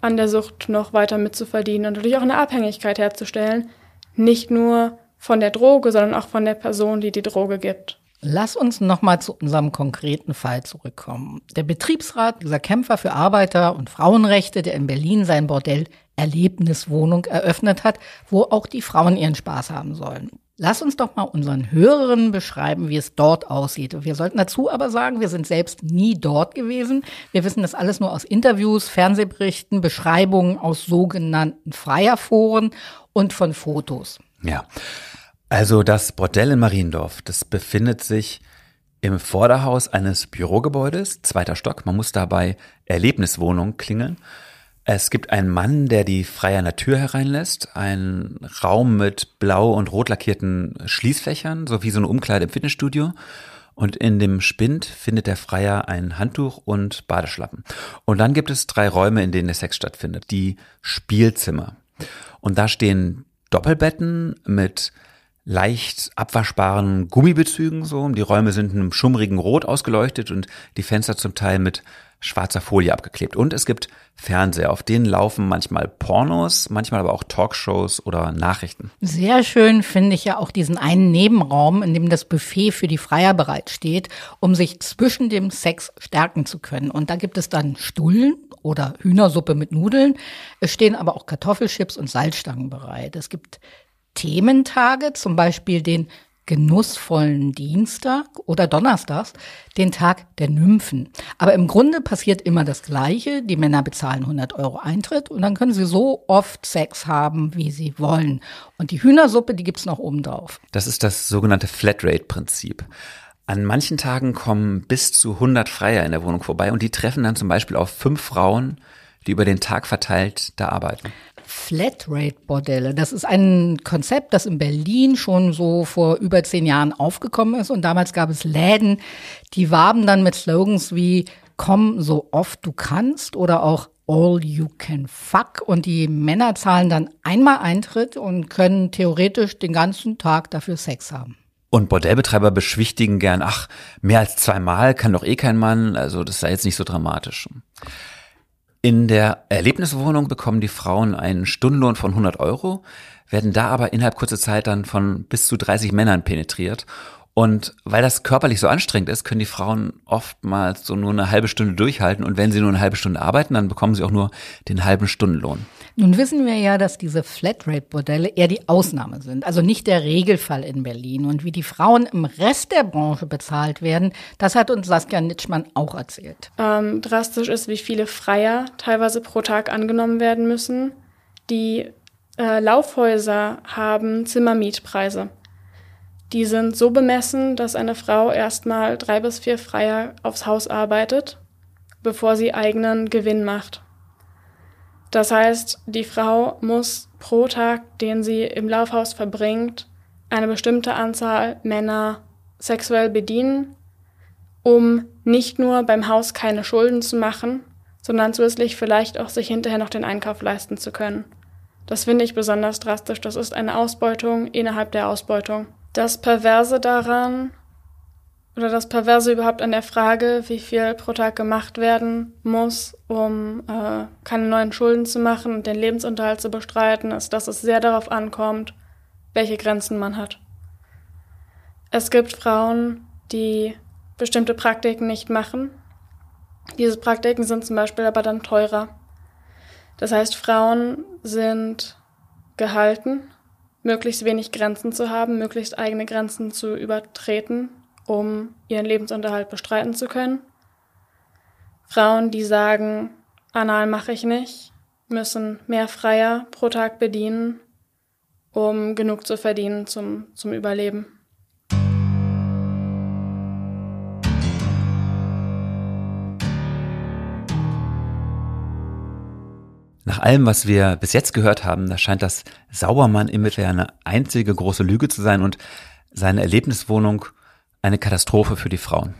an der Sucht noch weiter mitzuverdienen und natürlich auch eine Abhängigkeit herzustellen, nicht nur von der Droge, sondern auch von der Person, die die Droge gibt. Lass uns nochmal zu unserem konkreten Fall zurückkommen. Der Betriebsrat, dieser Kämpfer für Arbeiter- und Frauenrechte, der in Berlin sein Bordell Erlebniswohnung eröffnet hat, wo auch die Frauen ihren Spaß haben sollen. Lass uns doch mal unseren Hörerinnen beschreiben, wie es dort aussieht. Wir sollten dazu aber sagen, wir sind selbst nie dort gewesen. Wir wissen das alles nur aus Interviews, Fernsehberichten, Beschreibungen aus sogenannten Freierforen und von Fotos. Ja, also das Bordell in Mariendorf, das befindet sich im Vorderhaus eines Bürogebäudes, zweiter Stock. Man muss dabei Erlebniswohnung klingeln. Es gibt einen Mann, der die Freier an der Tür hereinlässt, einen Raum mit blau und rot lackierten Schließfächern, sowie so eine Umkleide im Fitnessstudio. Und in dem Spind findet der Freier ein Handtuch und Badeschlappen. Und dann gibt es drei Räume, in denen der Sex stattfindet, die Spielzimmer. Und da stehen Doppelbetten mit leicht abwaschbaren Gummibezügen, so. Die Räume sind in einem schummrigen Rot ausgeleuchtet und die Fenster zum Teil mit schwarzer Folie abgeklebt. Und es gibt Fernseher, auf denen laufen manchmal Pornos, manchmal aber auch Talkshows oder Nachrichten. Sehr schön finde ich ja auch diesen einen Nebenraum, in dem das Buffet für die Freier bereitsteht, um sich zwischen dem Sex stärken zu können. Und da gibt es dann Stullen oder Hühnersuppe mit Nudeln. Es stehen aber auch Kartoffelchips und Salzstangen bereit. Es gibt Thementage, zum Beispiel den genussvollen Dienstag oder Donnerstags, den Tag der Nymphen. Aber im Grunde passiert immer das Gleiche. Die Männer bezahlen hundert Euro Eintritt und dann können sie so oft Sex haben, wie sie wollen. Und die Hühnersuppe, die gibt's noch obendrauf. Das ist das sogenannte Flatrate-Prinzip. An manchen Tagen kommen bis zu hundert Freier in der Wohnung vorbei und die treffen dann zum Beispiel auf fünf Frauen, die über den Tag verteilt da arbeiten. Flatrate-Bordelle, das ist ein Konzept, das in Berlin schon so vor über zehn Jahren aufgekommen ist. Und damals gab es Läden, die warben dann mit Slogans wie „Komm so oft du kannst" oder auch All You Can Fuck, und die Männer zahlen dann einmal Eintritt und können theoretisch den ganzen Tag dafür Sex haben. Und Bordellbetreiber beschwichtigen gern, ach, mehr als zweimal kann doch eh kein Mann, also das sei jetzt nicht so dramatisch. In der Erlebniswohnung bekommen die Frauen einen Stundenlohn von hundert Euro, werden da aber innerhalb kurzer Zeit dann von bis zu dreißig Männern penetriert. Und weil das körperlich so anstrengend ist, können die Frauen oftmals so nur eine halbe Stunde durchhalten. Und wenn sie nur eine halbe Stunde arbeiten, dann bekommen sie auch nur den halben Stundenlohn. Nun wissen wir ja, dass diese Flatrate-Bordelle eher die Ausnahme sind, also nicht der Regelfall in Berlin. Und wie die Frauen im Rest der Branche bezahlt werden, das hat uns Saskia Nitschmann auch erzählt. Ähm, drastisch ist, wie viele Freier teilweise pro Tag angenommen werden müssen. Die äh, Laufhäuser haben Zimmermietpreise. Die sind so bemessen, dass eine Frau erstmal drei bis vier Freier aufs Haus arbeitet, bevor sie eigenen Gewinn macht. Das heißt, die Frau muss pro Tag, den sie im Laufhaus verbringt, eine bestimmte Anzahl Männer sexuell bedienen, um nicht nur beim Haus keine Schulden zu machen, sondern zusätzlich vielleicht auch sich hinterher noch den Einkauf leisten zu können. Das finde ich besonders drastisch. Das ist eine Ausbeutung innerhalb der Ausbeutung. Das Perverse daran, oder das Perverse überhaupt an der Frage, wie viel pro Tag gemacht werden muss, um äh, keine neuen Schulden zu machen und den Lebensunterhalt zu bestreiten, ist, dass es sehr darauf ankommt, welche Grenzen man hat. Es gibt Frauen, die bestimmte Praktiken nicht machen. Diese Praktiken sind zum Beispiel aber dann teurer. Das heißt, Frauen sind gehalten, möglichst wenig Grenzen zu haben, möglichst eigene Grenzen zu übertreten, um ihren Lebensunterhalt bestreiten zu können. Frauen, die sagen, anal mache ich nicht, müssen mehr Freier pro Tag bedienen, um genug zu verdienen zum, zum Überleben. Nach allem, was wir bis jetzt gehört haben, da scheint das Sauermann-Image ja eine einzige große Lüge zu sein und seine Erlebniswohnung eine Katastrophe für die Frauen.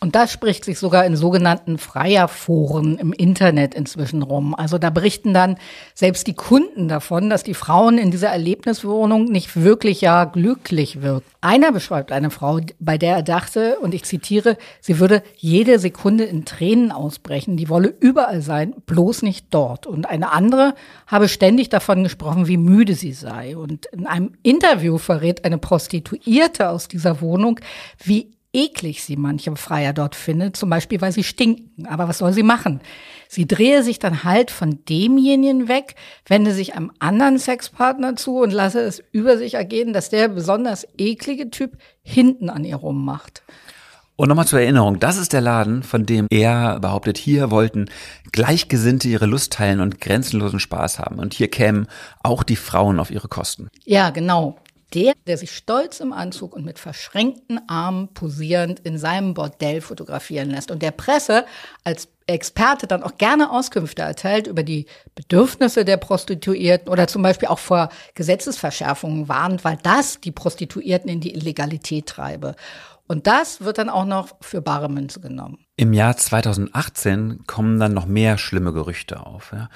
Und das spricht sich sogar in sogenannten Freierforen im Internet inzwischen rum. Also da berichten dann selbst die Kunden davon, dass die Frauen in dieser Erlebniswohnung nicht wirklich ja glücklich wirken. Einer beschreibt eine Frau, bei der er dachte, und ich zitiere, sie würde jede Sekunde in Tränen ausbrechen, die wolle überall sein, bloß nicht dort. Und eine andere habe ständig davon gesprochen, wie müde sie sei. Und in einem Interview verrät eine Prostituierte aus dieser Wohnung, wie eklig sie manchem Freier dort findet, zum Beispiel, weil sie stinken. Aber was soll sie machen? Sie drehe sich dann halt von demjenigen weg, wende sich einem anderen Sexpartner zu und lasse es über sich ergehen, dass der besonders eklige Typ hinten an ihr rummacht. Und nochmal zur Erinnerung, das ist der Laden, von dem er behauptet, hier wollten Gleichgesinnte ihre Lust teilen und grenzenlosen Spaß haben. Und hier kämen auch die Frauen auf ihre Kosten. Ja, genau. Der, der sich stolz im Anzug und mit verschränkten Armen posierend in seinem Bordell fotografieren lässt und der Presse als Experte dann auch gerne Auskünfte erteilt über die Bedürfnisse der Prostituierten oder zum Beispiel auch vor Gesetzesverschärfungen warnt, weil das die Prostituierten in die Illegalität treibe. Und das wird dann auch noch für bare Münze genommen. Im Jahr zweitausendachtzehn kommen dann noch mehr schlimme Gerüchte auf, ja.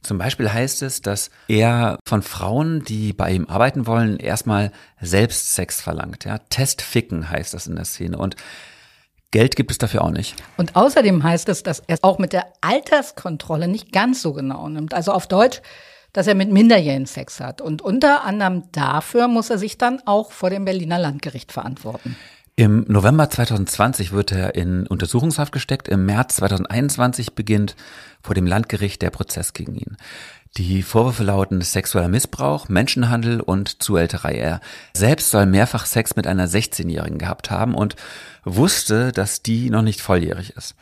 Zum Beispiel heißt es, dass er von Frauen, die bei ihm arbeiten wollen, erstmal selbst Sex verlangt. Ja? Testficken heißt das in der Szene. Und Geld gibt es dafür auch nicht. Und außerdem heißt es, dass er auch mit der Alterskontrolle nicht ganz so genau nimmt. Also auf Deutsch, dass er mit Minderjährigen Sex hat. Und unter anderem dafür muss er sich dann auch vor dem Berliner Landgericht verantworten. Im November zweitausendzwanzig wird er in Untersuchungshaft gesteckt. Im März zweitausendeinundzwanzig beginnt vor dem Landgericht der Prozess gegen ihn. Die Vorwürfe lauten sexueller Missbrauch, Menschenhandel und Zuhälterei. Er selbst soll mehrfach Sex mit einer sechzehnjährigen gehabt haben und wusste, dass die noch nicht volljährig ist.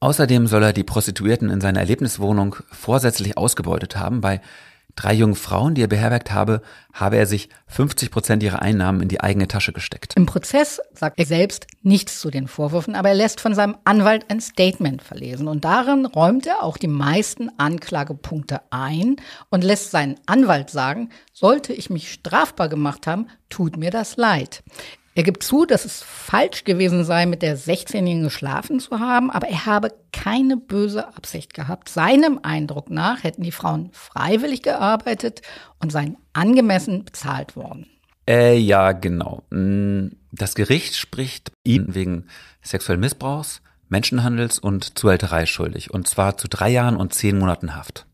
Außerdem soll er die Prostituierten in seiner Erlebniswohnung vorsätzlich ausgebeutet haben. Bei drei jungen Frauen, die er beherbergt habe, habe er sich fünfzig Prozent ihrer Einnahmen in die eigene Tasche gesteckt. Im Prozess sagt er selbst nichts zu den Vorwürfen, aber er lässt von seinem Anwalt ein Statement verlesen. Und darin räumt er auch die meisten Anklagepunkte ein und lässt seinen Anwalt sagen, sollte ich mich strafbar gemacht haben, tut mir das leid. Er gibt zu, dass es falsch gewesen sei, mit der sechzehnjährigen geschlafen zu haben, aber er habe keine böse Absicht gehabt. Seinem Eindruck nach hätten die Frauen freiwillig gearbeitet und seien angemessen bezahlt worden. Äh, ja, genau. Das Gericht spricht ihn wegen sexuellen Missbrauchs, Menschenhandels und Zuhälterei schuldig. Und zwar zu drei Jahren und zehn Monaten Haft.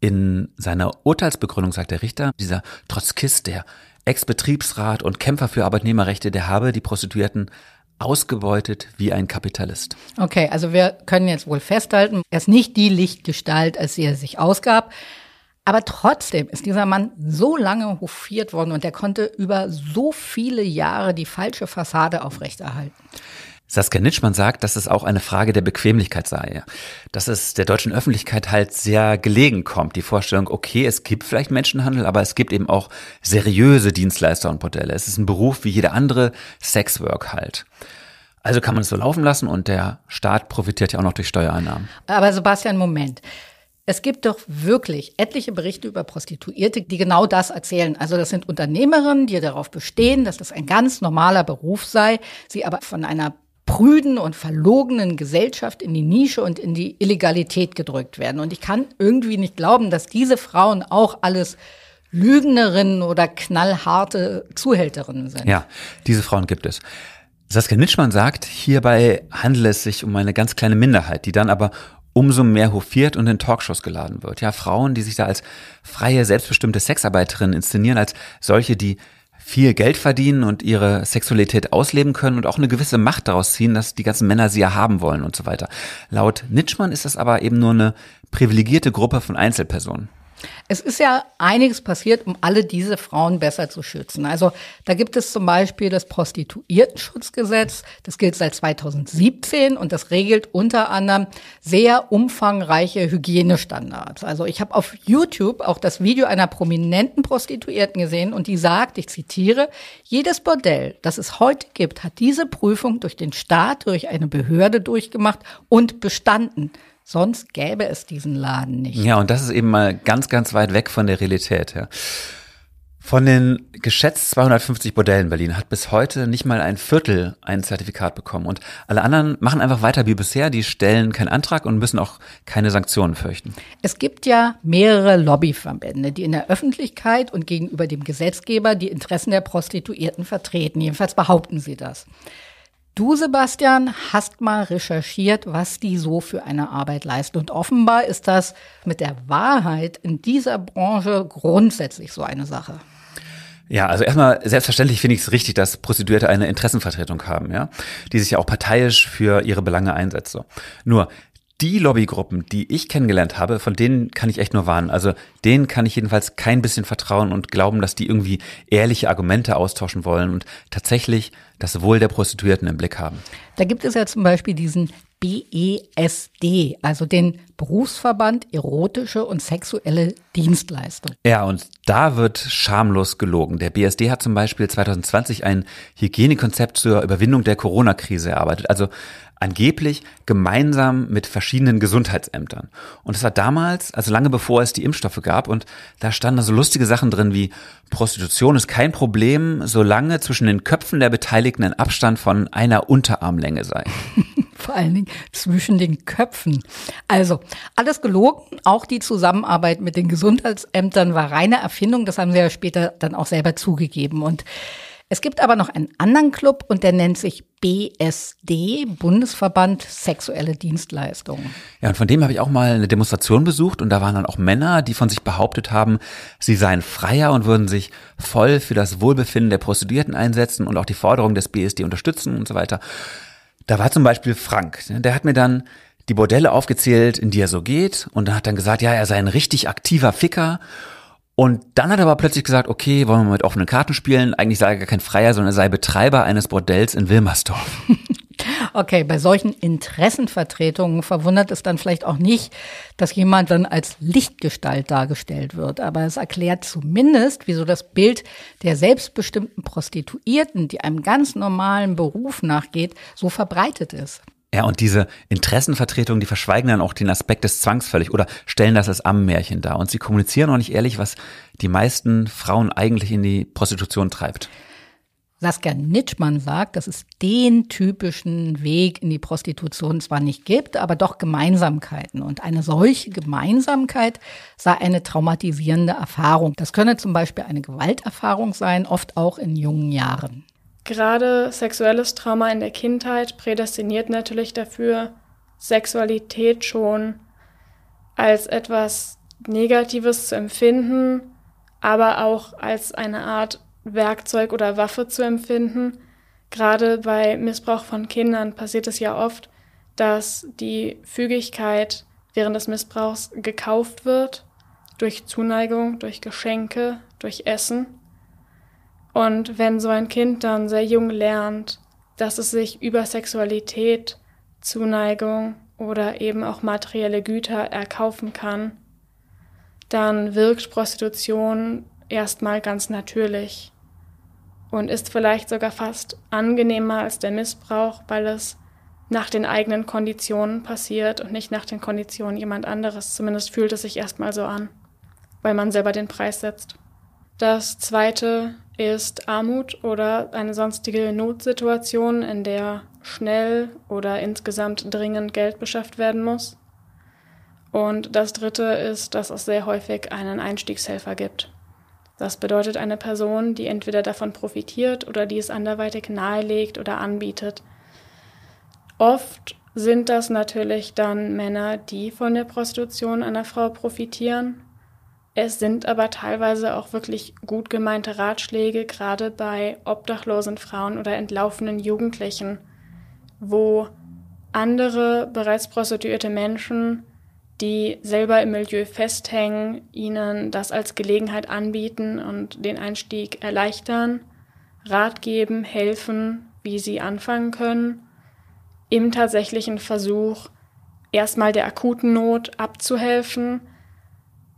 In seiner Urteilsbegründung sagt der Richter, dieser Trotzkist, der Ex-Betriebsrat und Kämpfer für Arbeitnehmerrechte, der habe die Prostituierten ausgebeutet wie ein Kapitalist. Okay, also wir können jetzt wohl festhalten, er ist nicht die Lichtgestalt, als sie er sich ausgab. Aber trotzdem ist dieser Mann so lange hofiert worden und er konnte über so viele Jahre die falsche Fassade aufrechterhalten. Saskia Nitschmann sagt, dass es auch eine Frage der Bequemlichkeit sei. Dass es der deutschen Öffentlichkeit halt sehr gelegen kommt. Die Vorstellung, okay, es gibt vielleicht Menschenhandel, aber es gibt eben auch seriöse Dienstleister und Bordelle. Es ist ein Beruf wie jeder andere, Sexwork halt. Also kann man es so laufen lassen und der Staat profitiert ja auch noch durch Steuereinnahmen. Aber Sebastian, Moment. Es gibt doch wirklich etliche Berichte über Prostituierte, die genau das erzählen. Also das sind Unternehmerinnen, die darauf bestehen, dass das ein ganz normaler Beruf sei, sie aber von einer prüden und verlogenen Gesellschaft in die Nische und in die Illegalität gedrückt werden. Und ich kann irgendwie nicht glauben, dass diese Frauen auch alles Lügnerinnen oder knallharte Zuhälterinnen sind. Ja, diese Frauen gibt es. Saskia Nitschmann sagt, hierbei handelt es sich um eine ganz kleine Minderheit, die dann aber umso mehr hofiert und in Talkshows geladen wird. Ja, Frauen, die sich da als freie, selbstbestimmte Sexarbeiterinnen inszenieren, als solche, die viel Geld verdienen und ihre Sexualität ausleben können und auch eine gewisse Macht daraus ziehen, dass die ganzen Männer sie ja haben wollen und so weiter. Laut Nitschmann ist das aber eben nur eine privilegierte Gruppe von Einzelpersonen. Es ist ja einiges passiert, um alle diese Frauen besser zu schützen. Also da gibt es zum Beispiel das Prostituiertenschutzgesetz, das gilt seit zweitausendsiebzehn und das regelt unter anderem sehr umfangreiche Hygienestandards. Also ich habe auf YouTube auch das Video einer prominenten Prostituierten gesehen und die sagt, ich zitiere, jedes Bordell, das es heute gibt, hat diese Prüfung durch den Staat, durch eine Behörde durchgemacht und bestanden. Sonst gäbe es diesen Laden nicht. Ja, und das ist eben mal ganz, ganz weit weg von der Realität. Ja. Von den geschätzt zweihundertfünfzig Bordellen in Berlin hat bis heute nicht mal ein Viertel ein Zertifikat bekommen. Und alle anderen machen einfach weiter wie bisher. Die stellen keinen Antrag und müssen auch keine Sanktionen fürchten. Es gibt ja mehrere Lobbyverbände, die in der Öffentlichkeit und gegenüber dem Gesetzgeber die Interessen der Prostituierten vertreten. Jedenfalls behaupten sie das. Du, Sebastian, hast mal recherchiert, was die so für eine Arbeit leisten. Und offenbar ist das mit der Wahrheit in dieser Branche grundsätzlich so eine Sache. Ja, also erstmal selbstverständlich finde ich es richtig, dass Prostituierte eine Interessenvertretung haben, ja, die sich ja auch parteiisch für ihre Belange einsetzt. So. Nur die Lobbygruppen, die ich kennengelernt habe, von denen kann ich echt nur warnen. Also denen kann ich jedenfalls kein bisschen vertrauen und glauben, dass die irgendwie ehrliche Argumente austauschen wollen und tatsächlich das Wohl der Prostituierten im Blick haben. Da gibt es ja zum Beispiel diesen B E S D, also den Berufsverband Erotische und Sexuelle Dienstleistung. Ja, und da wird schamlos gelogen. Der B S D hat zum Beispiel zweitausendzwanzig ein Hygienekonzept zur Überwindung der Corona-Krise erarbeitet, also angeblich gemeinsam mit verschiedenen Gesundheitsämtern. Und das war damals, also lange bevor es die Impfstoffe gab, und da standen so also lustige Sachen drin wie: Prostitution ist kein Problem, solange zwischen den Köpfen der Beteiligten ein Abstand von einer Unterarmlänge sei. Vor allen Dingen zwischen den Köpfen. Also, alles gelogen, auch die Zusammenarbeit mit den Gesundheitsämtern war reine Erfindung, das haben sie ja später dann auch selber zugegeben. Und es gibt aber noch einen anderen Club und der nennt sich B S D, Bundesverband Sexuelle Dienstleistungen. Ja, und von dem habe ich auch mal eine Demonstration besucht und da waren dann auch Männer, die von sich behauptet haben, sie seien freier und würden sich voll für das Wohlbefinden der Prostituierten einsetzen und auch die Forderung des B S D unterstützen und so weiter. Da war zum Beispiel Frank, der hat mir dann die Bordelle aufgezählt, in die er so geht und dann hat dann gesagt, ja, er sei ein richtig aktiver Ficker. Und dann hat er aber plötzlich gesagt, okay, wollen wir mal mit offenen Karten spielen? Eigentlich sei er gar kein Freier, sondern er sei Betreiber eines Bordells in Wilmersdorf. Okay, bei solchen Interessenvertretungen verwundert es dann vielleicht auch nicht, dass jemand dann als Lichtgestalt dargestellt wird. Aber es erklärt zumindest, wieso das Bild der selbstbestimmten Prostituierten, die einem ganz normalen Beruf nachgeht, so verbreitet ist. Ja, und diese Interessenvertretungen, die verschweigen dann auch den Aspekt des Zwangs völlig oder stellen das als Ammenmärchen dar. Und sie kommunizieren auch nicht ehrlich, was die meisten Frauen eigentlich in die Prostitution treibt. Saskia Nitschmann sagt, dass es den typischen Weg in die Prostitution zwar nicht gibt, aber doch Gemeinsamkeiten. Und eine solche Gemeinsamkeit sei eine traumatisierende Erfahrung. Das könne zum Beispiel eine Gewalterfahrung sein, oft auch in jungen Jahren. Gerade sexuelles Trauma in der Kindheit prädestiniert natürlich dafür, Sexualität schon als etwas Negatives zu empfinden, aber auch als eine Art Werkzeug oder Waffe zu empfinden. Gerade bei Missbrauch von Kindern passiert es ja oft, dass die Fügigkeit während des Missbrauchs gekauft wird durch Zuneigung, durch Geschenke, durch Essen. Und wenn so ein Kind dann sehr jung lernt, dass es sich über Sexualität, Zuneigung oder eben auch materielle Güter erkaufen kann, dann wirkt Prostitution erstmal ganz natürlich und ist vielleicht sogar fast angenehmer als der Missbrauch, weil es nach den eigenen Konditionen passiert und nicht nach den Konditionen jemand anderes. Zumindest fühlt es sich erstmal so an, weil man selber den Preis setzt. Das Zweite ist Armut oder eine sonstige Notsituation, in der schnell oder insgesamt dringend Geld beschafft werden muss. Und das Dritte ist, dass es sehr häufig einen Einstiegshelfer gibt. Das bedeutet eine Person, die entweder davon profitiert oder die es anderweitig nahelegt oder anbietet. Oft sind das natürlich dann Männer, die von der Prostitution einer Frau profitieren. Es sind aber teilweise auch wirklich gut gemeinte Ratschläge, gerade bei obdachlosen Frauen oder entlaufenen Jugendlichen, wo andere bereits prostituierte Menschen, die selber im Milieu festhängen, ihnen das als Gelegenheit anbieten und den Einstieg erleichtern, Rat geben, helfen, wie sie anfangen können, im tatsächlichen Versuch, erstmal der akuten Not abzuhelfen,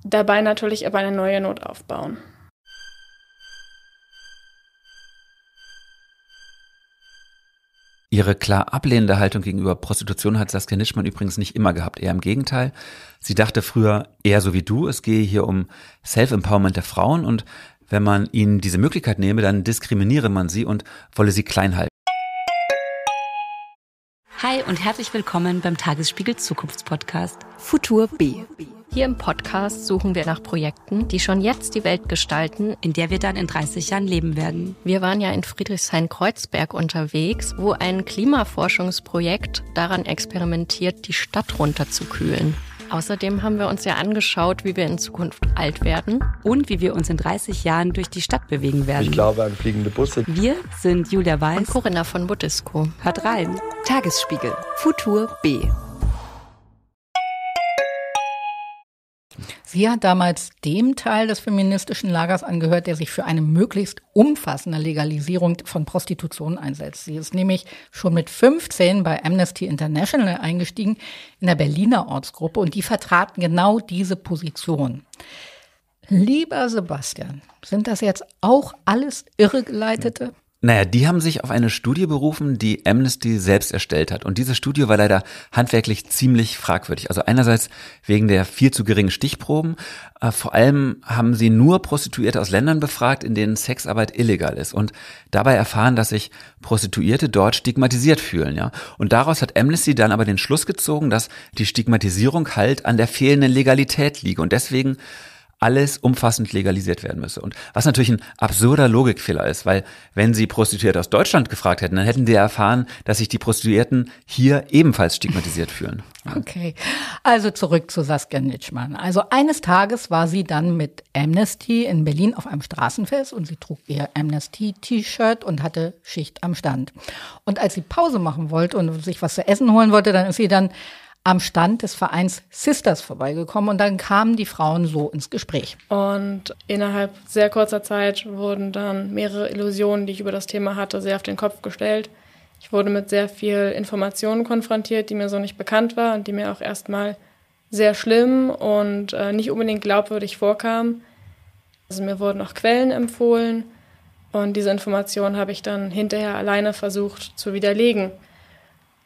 dabei natürlich aber eine neue Not aufbauen. Ihre klar ablehnende Haltung gegenüber Prostitution hat Saskia Nitschmann übrigens nicht immer gehabt, eher im Gegenteil. Sie dachte früher eher so wie du, es gehe hier um Self-Empowerment der Frauen und wenn man ihnen diese Möglichkeit nehme, dann diskriminiere man sie und wolle sie klein halten. Hi und herzlich willkommen beim Tagesspiegel Zukunftspodcast Futur B. Hier im Podcast suchen wir nach Projekten, die schon jetzt die Welt gestalten, in der wir dann in dreißig Jahren leben werden. Wir waren ja in Friedrichshain-Kreuzberg unterwegs, wo ein Klimaforschungsprojekt daran experimentiert, die Stadt runterzukühlen. Außerdem haben wir uns ja angeschaut, wie wir in Zukunft alt werden. Und wie wir uns in dreißig Jahren durch die Stadt bewegen werden. Ich glaube an fliegende Busse. Wir sind Julia Weiß und Corinna von Budisco. Hört rein. Tagesspiegel. Futur B. Sie hat damals dem Teil des feministischen Lagers angehört, der sich für eine möglichst umfassende Legalisierung von Prostitution einsetzt. Sie ist nämlich schon mit fünfzehn bei Amnesty International eingestiegen in der Berliner Ortsgruppe und die vertraten genau diese Position. Lieber Sebastian, sind das jetzt auch alles Irregeleitete? Naja, die haben sich auf eine Studie berufen, die Amnesty selbst erstellt hat. Und diese Studie war leider handwerklich ziemlich fragwürdig. Also einerseits wegen der viel zu geringen Stichproben. Äh, vor allem haben sie nur Prostituierte aus Ländern befragt, in denen Sexarbeit illegal ist. Und dabei erfahren, dass sich Prostituierte dort stigmatisiert fühlen. Ja? Und daraus hat Amnesty dann aber den Schluss gezogen, dass die Stigmatisierung halt an der fehlenden Legalität liege. Und deswegen alles umfassend legalisiert werden müsse. Und was natürlich ein absurder Logikfehler ist, weil wenn sie Prostituierte aus Deutschland gefragt hätten, dann hätten die erfahren, dass sich die Prostituierten hier ebenfalls stigmatisiert fühlen. Okay, also zurück zu Saskia Nitschmann. Also eines Tages war sie dann mit Amnesty in Berlin auf einem Straßenfest und sie trug ihr Amnesty-T-Shirt und hatte Schicht am Stand. Und als sie Pause machen wollte und sich was zu essen holen wollte, dann ist sie dann am Stand des Vereins Sisters vorbeigekommen und dann kamen die Frauen so ins Gespräch. Und innerhalb sehr kurzer Zeit wurden dann mehrere Illusionen, die ich über das Thema hatte, sehr auf den Kopf gestellt. Ich wurde mit sehr viel Informationen konfrontiert, die mir so nicht bekannt war und die mir auch erstmal sehr schlimm und äh, nicht unbedingt glaubwürdig vorkamen. Also mir wurden auch Quellen empfohlen und diese Informationen habe ich dann hinterher alleine versucht zu widerlegen.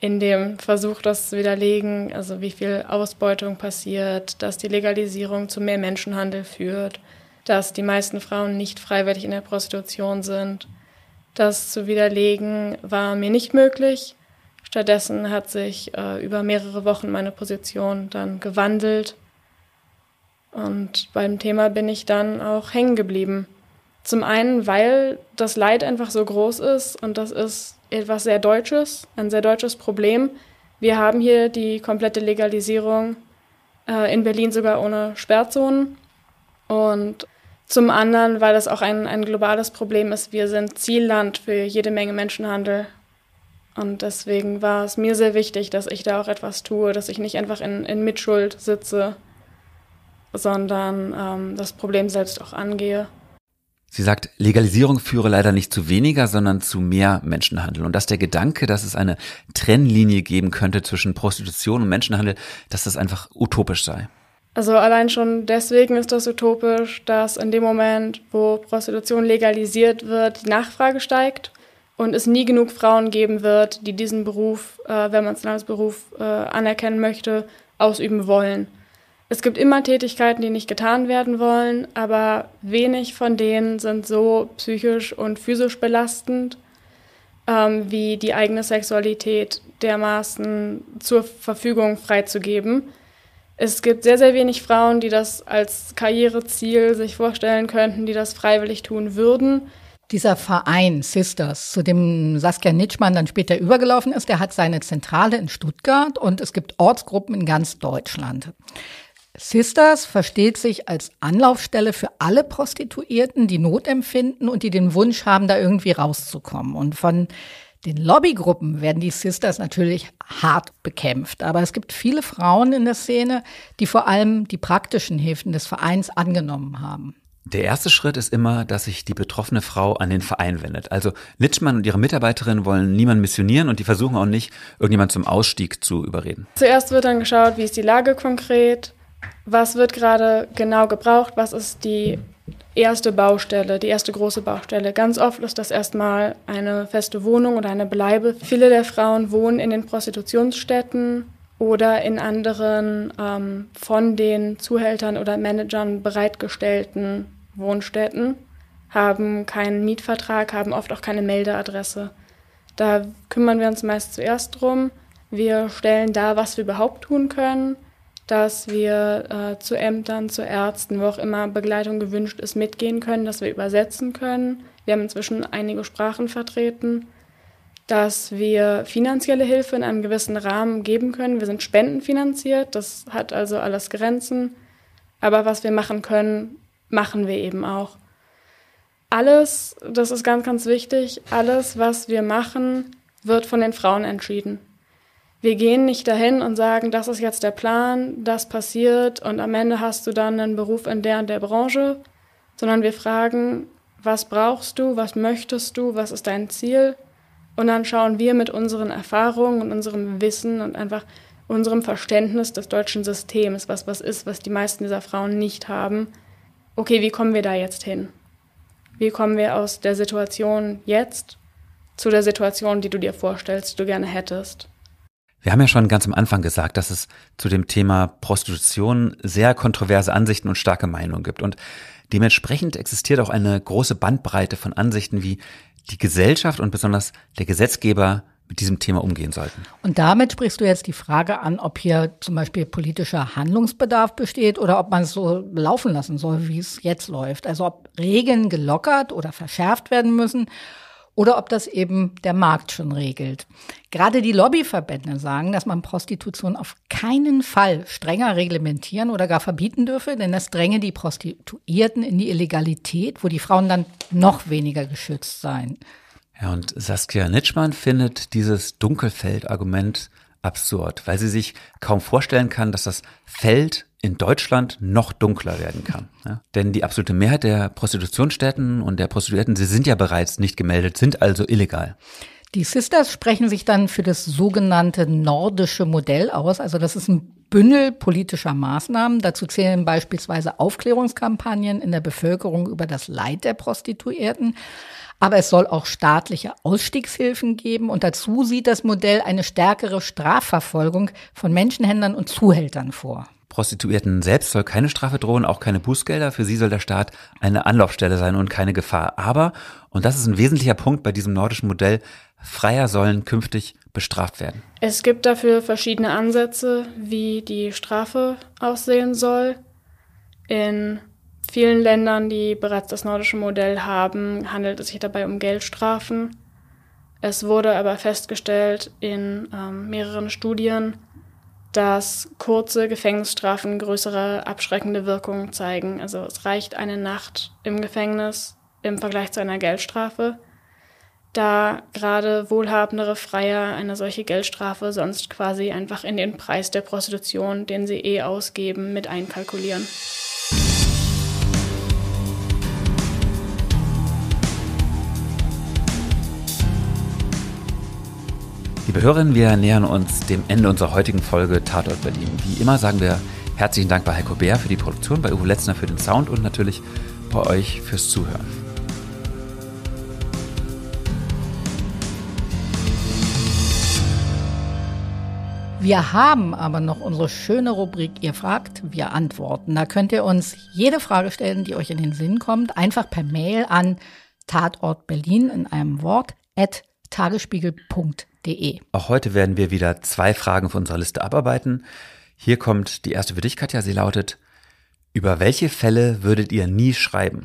In dem Versuch, das zu widerlegen, also wie viel Ausbeutung passiert, dass die Legalisierung zu mehr Menschenhandel führt, dass die meisten Frauen nicht freiwillig in der Prostitution sind, Das zu widerlegen war mir nicht möglich. Stattdessen hat sich äh, über mehrere Wochen meine Position dann gewandelt. Und beim Thema bin ich dann auch hängen geblieben. Zum einen, weil das Leid einfach so groß ist und das ist etwas sehr Deutsches, ein sehr deutsches Problem. Wir haben hier die komplette Legalisierung, äh, in Berlin sogar ohne Sperrzonen. Und zum anderen, weil das auch ein, ein globales Problem ist. Wir sind Zielland für jede Menge Menschenhandel. Und deswegen war es mir sehr wichtig, dass ich da auch etwas tue, dass ich nicht einfach in, in Mitschuld sitze, sondern ähm, das Problem selbst auch angehe. Sie sagt, Legalisierung führe leider nicht zu weniger, sondern zu mehr Menschenhandel. Und dass der Gedanke, dass es eine Trennlinie geben könnte zwischen Prostitution und Menschenhandel, dass das einfach utopisch sei. Also allein schon deswegen ist das utopisch, dass in dem Moment, wo Prostitution legalisiert wird, die Nachfrage steigt und es nie genug Frauen geben wird, die diesen Beruf, äh, wenn man es als Beruf äh, anerkennen möchte, ausüben wollen. Es gibt immer Tätigkeiten, die nicht getan werden wollen, aber wenig von denen sind so psychisch und physisch belastend, ähm, wie die eigene Sexualität dermaßen zur Verfügung freizugeben. Es gibt sehr, sehr wenig Frauen, die das als Karriereziel sich vorstellen könnten, die das freiwillig tun würden. Dieser Verein Sisters, zu dem Saskia Nitschmann dann später übergelaufen ist, der hat seine Zentrale in Stuttgart und es gibt Ortsgruppen in ganz Deutschland. Sisters versteht sich als Anlaufstelle für alle Prostituierten, die Not empfinden und die den Wunsch haben, da irgendwie rauszukommen. Und von den Lobbygruppen werden die Sisters natürlich hart bekämpft. Aber es gibt viele Frauen in der Szene, die vor allem die praktischen Hilfen des Vereins angenommen haben. Der erste Schritt ist immer, dass sich die betroffene Frau an den Verein wendet. Also Nitschmann und ihre Mitarbeiterin wollen niemanden missionieren und die versuchen auch nicht, irgendjemand zum Ausstieg zu überreden. Zuerst wird dann geschaut, wie ist die Lage konkret, was wird gerade genau gebraucht, was ist die erste Baustelle, die erste große Baustelle. Ganz oft ist das erstmal eine feste Wohnung oder eine Bleibe. Viele der Frauen wohnen in den Prostitutionsstätten oder in anderen ähm, von den Zuhältern oder Managern bereitgestellten Wohnstätten, haben keinen Mietvertrag, haben oft auch keine Meldeadresse. Da kümmern wir uns meist zuerst drum. Wir stellen dar, was wir überhaupt tun können, dass wir äh, zu Ämtern, zu Ärzten, wo auch immer Begleitung gewünscht ist, mitgehen können, dass wir übersetzen können. Wir haben inzwischen einige Sprachen vertreten, dass wir finanzielle Hilfe in einem gewissen Rahmen geben können. Wir sind spendenfinanziert, das hat also alles Grenzen. Aber was wir machen können, machen wir eben auch. Alles, das ist ganz, ganz wichtig, alles, was wir machen, wird von den Frauen entschieden. Wir gehen nicht dahin und sagen, das ist jetzt der Plan, das passiert und am Ende hast du dann einen Beruf in der und der Branche, sondern wir fragen, was brauchst du, was möchtest du, was ist dein Ziel? Und dann schauen wir mit unseren Erfahrungen und unserem Wissen und einfach unserem Verständnis des deutschen Systems, was was ist, was die meisten dieser Frauen nicht haben, okay, wie kommen wir da jetzt hin? Wie kommen wir aus der Situation jetzt zu der Situation, die du dir vorstellst, die du gerne hättest? Wir haben ja schon ganz am Anfang gesagt, dass es zu dem Thema Prostitution sehr kontroverse Ansichten und starke Meinungen gibt. Und dementsprechend existiert auch eine große Bandbreite von Ansichten, wie die Gesellschaft und besonders der Gesetzgeber mit diesem Thema umgehen sollten. Und damit sprichst du jetzt die Frage an, ob hier zum Beispiel politischer Handlungsbedarf besteht oder ob man es so laufen lassen soll, wie es jetzt läuft. Also ob Regeln gelockert oder verschärft werden müssen. Oder ob das eben der Markt schon regelt. Gerade die Lobbyverbände sagen, dass man Prostitution auf keinen Fall strenger reglementieren oder gar verbieten dürfe, denn das dränge die Prostituierten in die Illegalität, wo die Frauen dann noch weniger geschützt seien. Ja, und Saskia Nitschmann findet dieses Dunkelfeld-Argument absurd, weil sie sich kaum vorstellen kann, dass das Feld in Deutschland noch dunkler werden kann. Ja? Denn die absolute Mehrheit der Prostitutionsstätten und der Prostituierten, sie sind ja bereits nicht gemeldet, sind also illegal. Die Sisters sprechen sich dann für das sogenannte nordische Modell aus. Also das ist ein Bündel politischer Maßnahmen. Dazu zählen beispielsweise Aufklärungskampagnen in der Bevölkerung über das Leid der Prostituierten. Aber es soll auch staatliche Ausstiegshilfen geben. Und dazu sieht das Modell eine stärkere Strafverfolgung von Menschenhändlern und Zuhältern vor. Prostituierten selbst soll keine Strafe drohen, auch keine Bußgelder. Für sie soll der Staat eine Anlaufstelle sein und keine Gefahr. Aber, und das ist ein wesentlicher Punkt bei diesem nordischen Modell, Freier sollen künftig bestraft werden. Es gibt dafür verschiedene Ansätze, wie die Strafe aussehen soll. In vielen Ländern, die bereits das nordische Modell haben, handelt es sich dabei um Geldstrafen. Es wurde aber festgestellt in ähm, mehreren Studien, dass kurze Gefängnisstrafen größere abschreckende Wirkungen zeigen. Also es reicht eine Nacht im Gefängnis im Vergleich zu einer Geldstrafe, da gerade wohlhabendere Freier eine solche Geldstrafe sonst quasi einfach in den Preis der Prostitution, den sie eh ausgeben, mit einkalkulieren. Liebe Hörerinnen, wir nähern uns dem Ende unserer heutigen Folge Tatort Berlin. Wie immer sagen wir herzlichen Dank bei Heiko Behr für die Produktion, bei Uwe Letzner für den Sound und natürlich bei euch fürs Zuhören. Wir haben aber noch unsere schöne Rubrik Ihr fragt, wir antworten. Da könnt ihr uns jede Frage stellen, die euch in den Sinn kommt, einfach per Mail an tatortberlin in einem Wort at tagesspiegel punkt de. Auch heute werden wir wieder zwei Fragen von unserer Liste abarbeiten. Hier kommt die erste für dich, Katja. Sie lautet, über welche Fälle würdet ihr nie schreiben?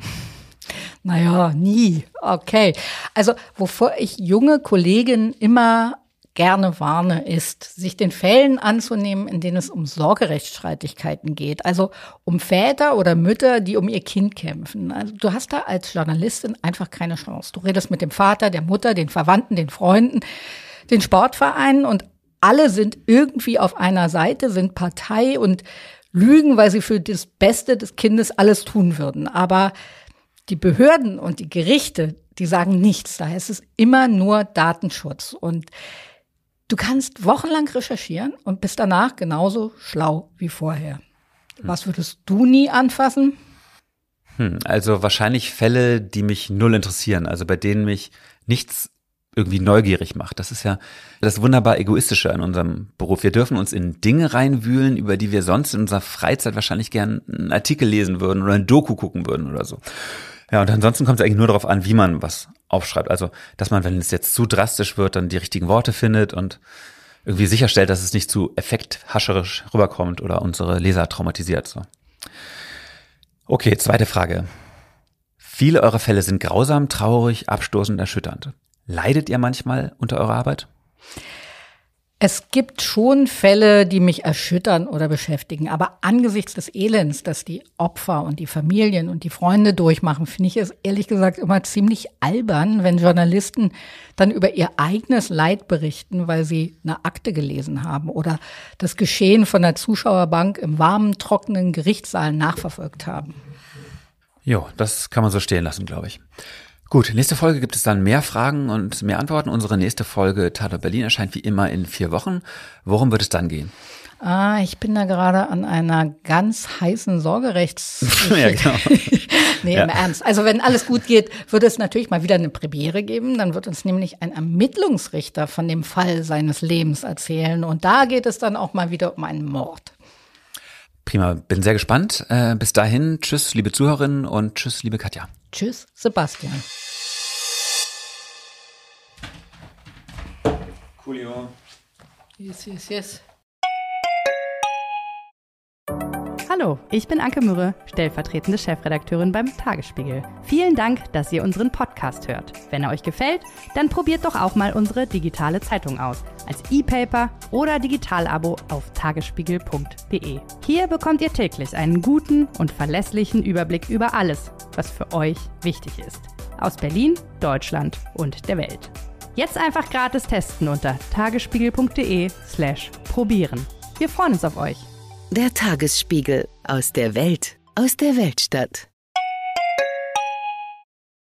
Naja, nie. Okay. Also, wovor ich junge Kolleginnen immer gerne warne, ist, sich den Fällen anzunehmen, in denen es um Sorgerechtsstreitigkeiten geht. Also um Väter oder Mütter, die um ihr Kind kämpfen. Also du hast da als Journalistin einfach keine Chance. Du redest mit dem Vater, der Mutter, den Verwandten, den Freunden, den Sportvereinen und alle sind irgendwie auf einer Seite, sind Partei und lügen, weil sie für das Beste des Kindes alles tun würden. Aber die Behörden und die Gerichte, die sagen nichts. Da heißt es immer nur Datenschutz. Und du kannst wochenlang recherchieren und bist danach genauso schlau wie vorher. Hm. Was würdest du nie anfassen? Hm, also wahrscheinlich Fälle, die mich null interessieren, also bei denen mich nichts irgendwie neugierig macht. Das ist ja das wunderbar Egoistische an unserem Beruf. Wir dürfen uns in Dinge reinwühlen, über die wir sonst in unserer Freizeit wahrscheinlich gern einen Artikel lesen würden oder ein Doku gucken würden oder so. Ja, und ansonsten kommt es eigentlich nur darauf an, wie man was aufschreibt. Also, dass man, wenn es jetzt zu drastisch wird, dann die richtigen Worte findet und irgendwie sicherstellt, dass es nicht zu effekthascherisch rüberkommt oder unsere Leser traumatisiert. So. Okay, zweite Frage. Viele eurer Fälle sind grausam, traurig, abstoßend, erschütternd. Leidet ihr manchmal unter eurer Arbeit? Es gibt schon Fälle, die mich erschüttern oder beschäftigen. Aber angesichts des Elends, das die Opfer und die Familien und die Freunde durchmachen, finde ich es ehrlich gesagt immer ziemlich albern, wenn Journalisten dann über ihr eigenes Leid berichten, weil sie eine Akte gelesen haben oder das Geschehen von der Zuschauerbank im warmen, trockenen Gerichtssaal nachverfolgt haben. Jo, das kann man so stehen lassen, glaube ich. Gut, nächste Folge gibt es dann mehr Fragen und mehr Antworten. Unsere nächste Folge Tatort Berlin erscheint wie immer in vier Wochen. Worum wird es dann gehen? Ah, ich bin da gerade an einer ganz heißen Sorgerechts... ja, genau. nee, ja. Im Ernst. Also wenn alles gut geht, wird es natürlich mal wieder eine Premiere geben. Dann wird uns nämlich ein Ermittlungsrichter von dem Fall seines Lebens erzählen. Und da geht es dann auch mal wieder um einen Mord. Prima, bin sehr gespannt. Bis dahin, tschüss, liebe Zuhörerinnen und tschüss, liebe Katja. Tschüss, Sebastian. Coolio. Yes, yes, yes. Hallo, ich bin Anke Mühre, stellvertretende Chefredakteurin beim Tagesspiegel. Vielen Dank, dass ihr unseren Podcast hört. Wenn er euch gefällt, dann probiert doch auch mal unsere digitale Zeitung aus. Als E-Paper oder Digitalabo auf tagesspiegel punkt de. Hier bekommt ihr täglich einen guten und verlässlichen Überblick über alles, was für euch wichtig ist. Aus Berlin, Deutschland und der Welt. Jetzt einfach gratis testen unter tagesspiegel punkt de slash probieren. Wir freuen uns auf euch. Der Tagesspiegel aus der Welt, aus der Weltstadt.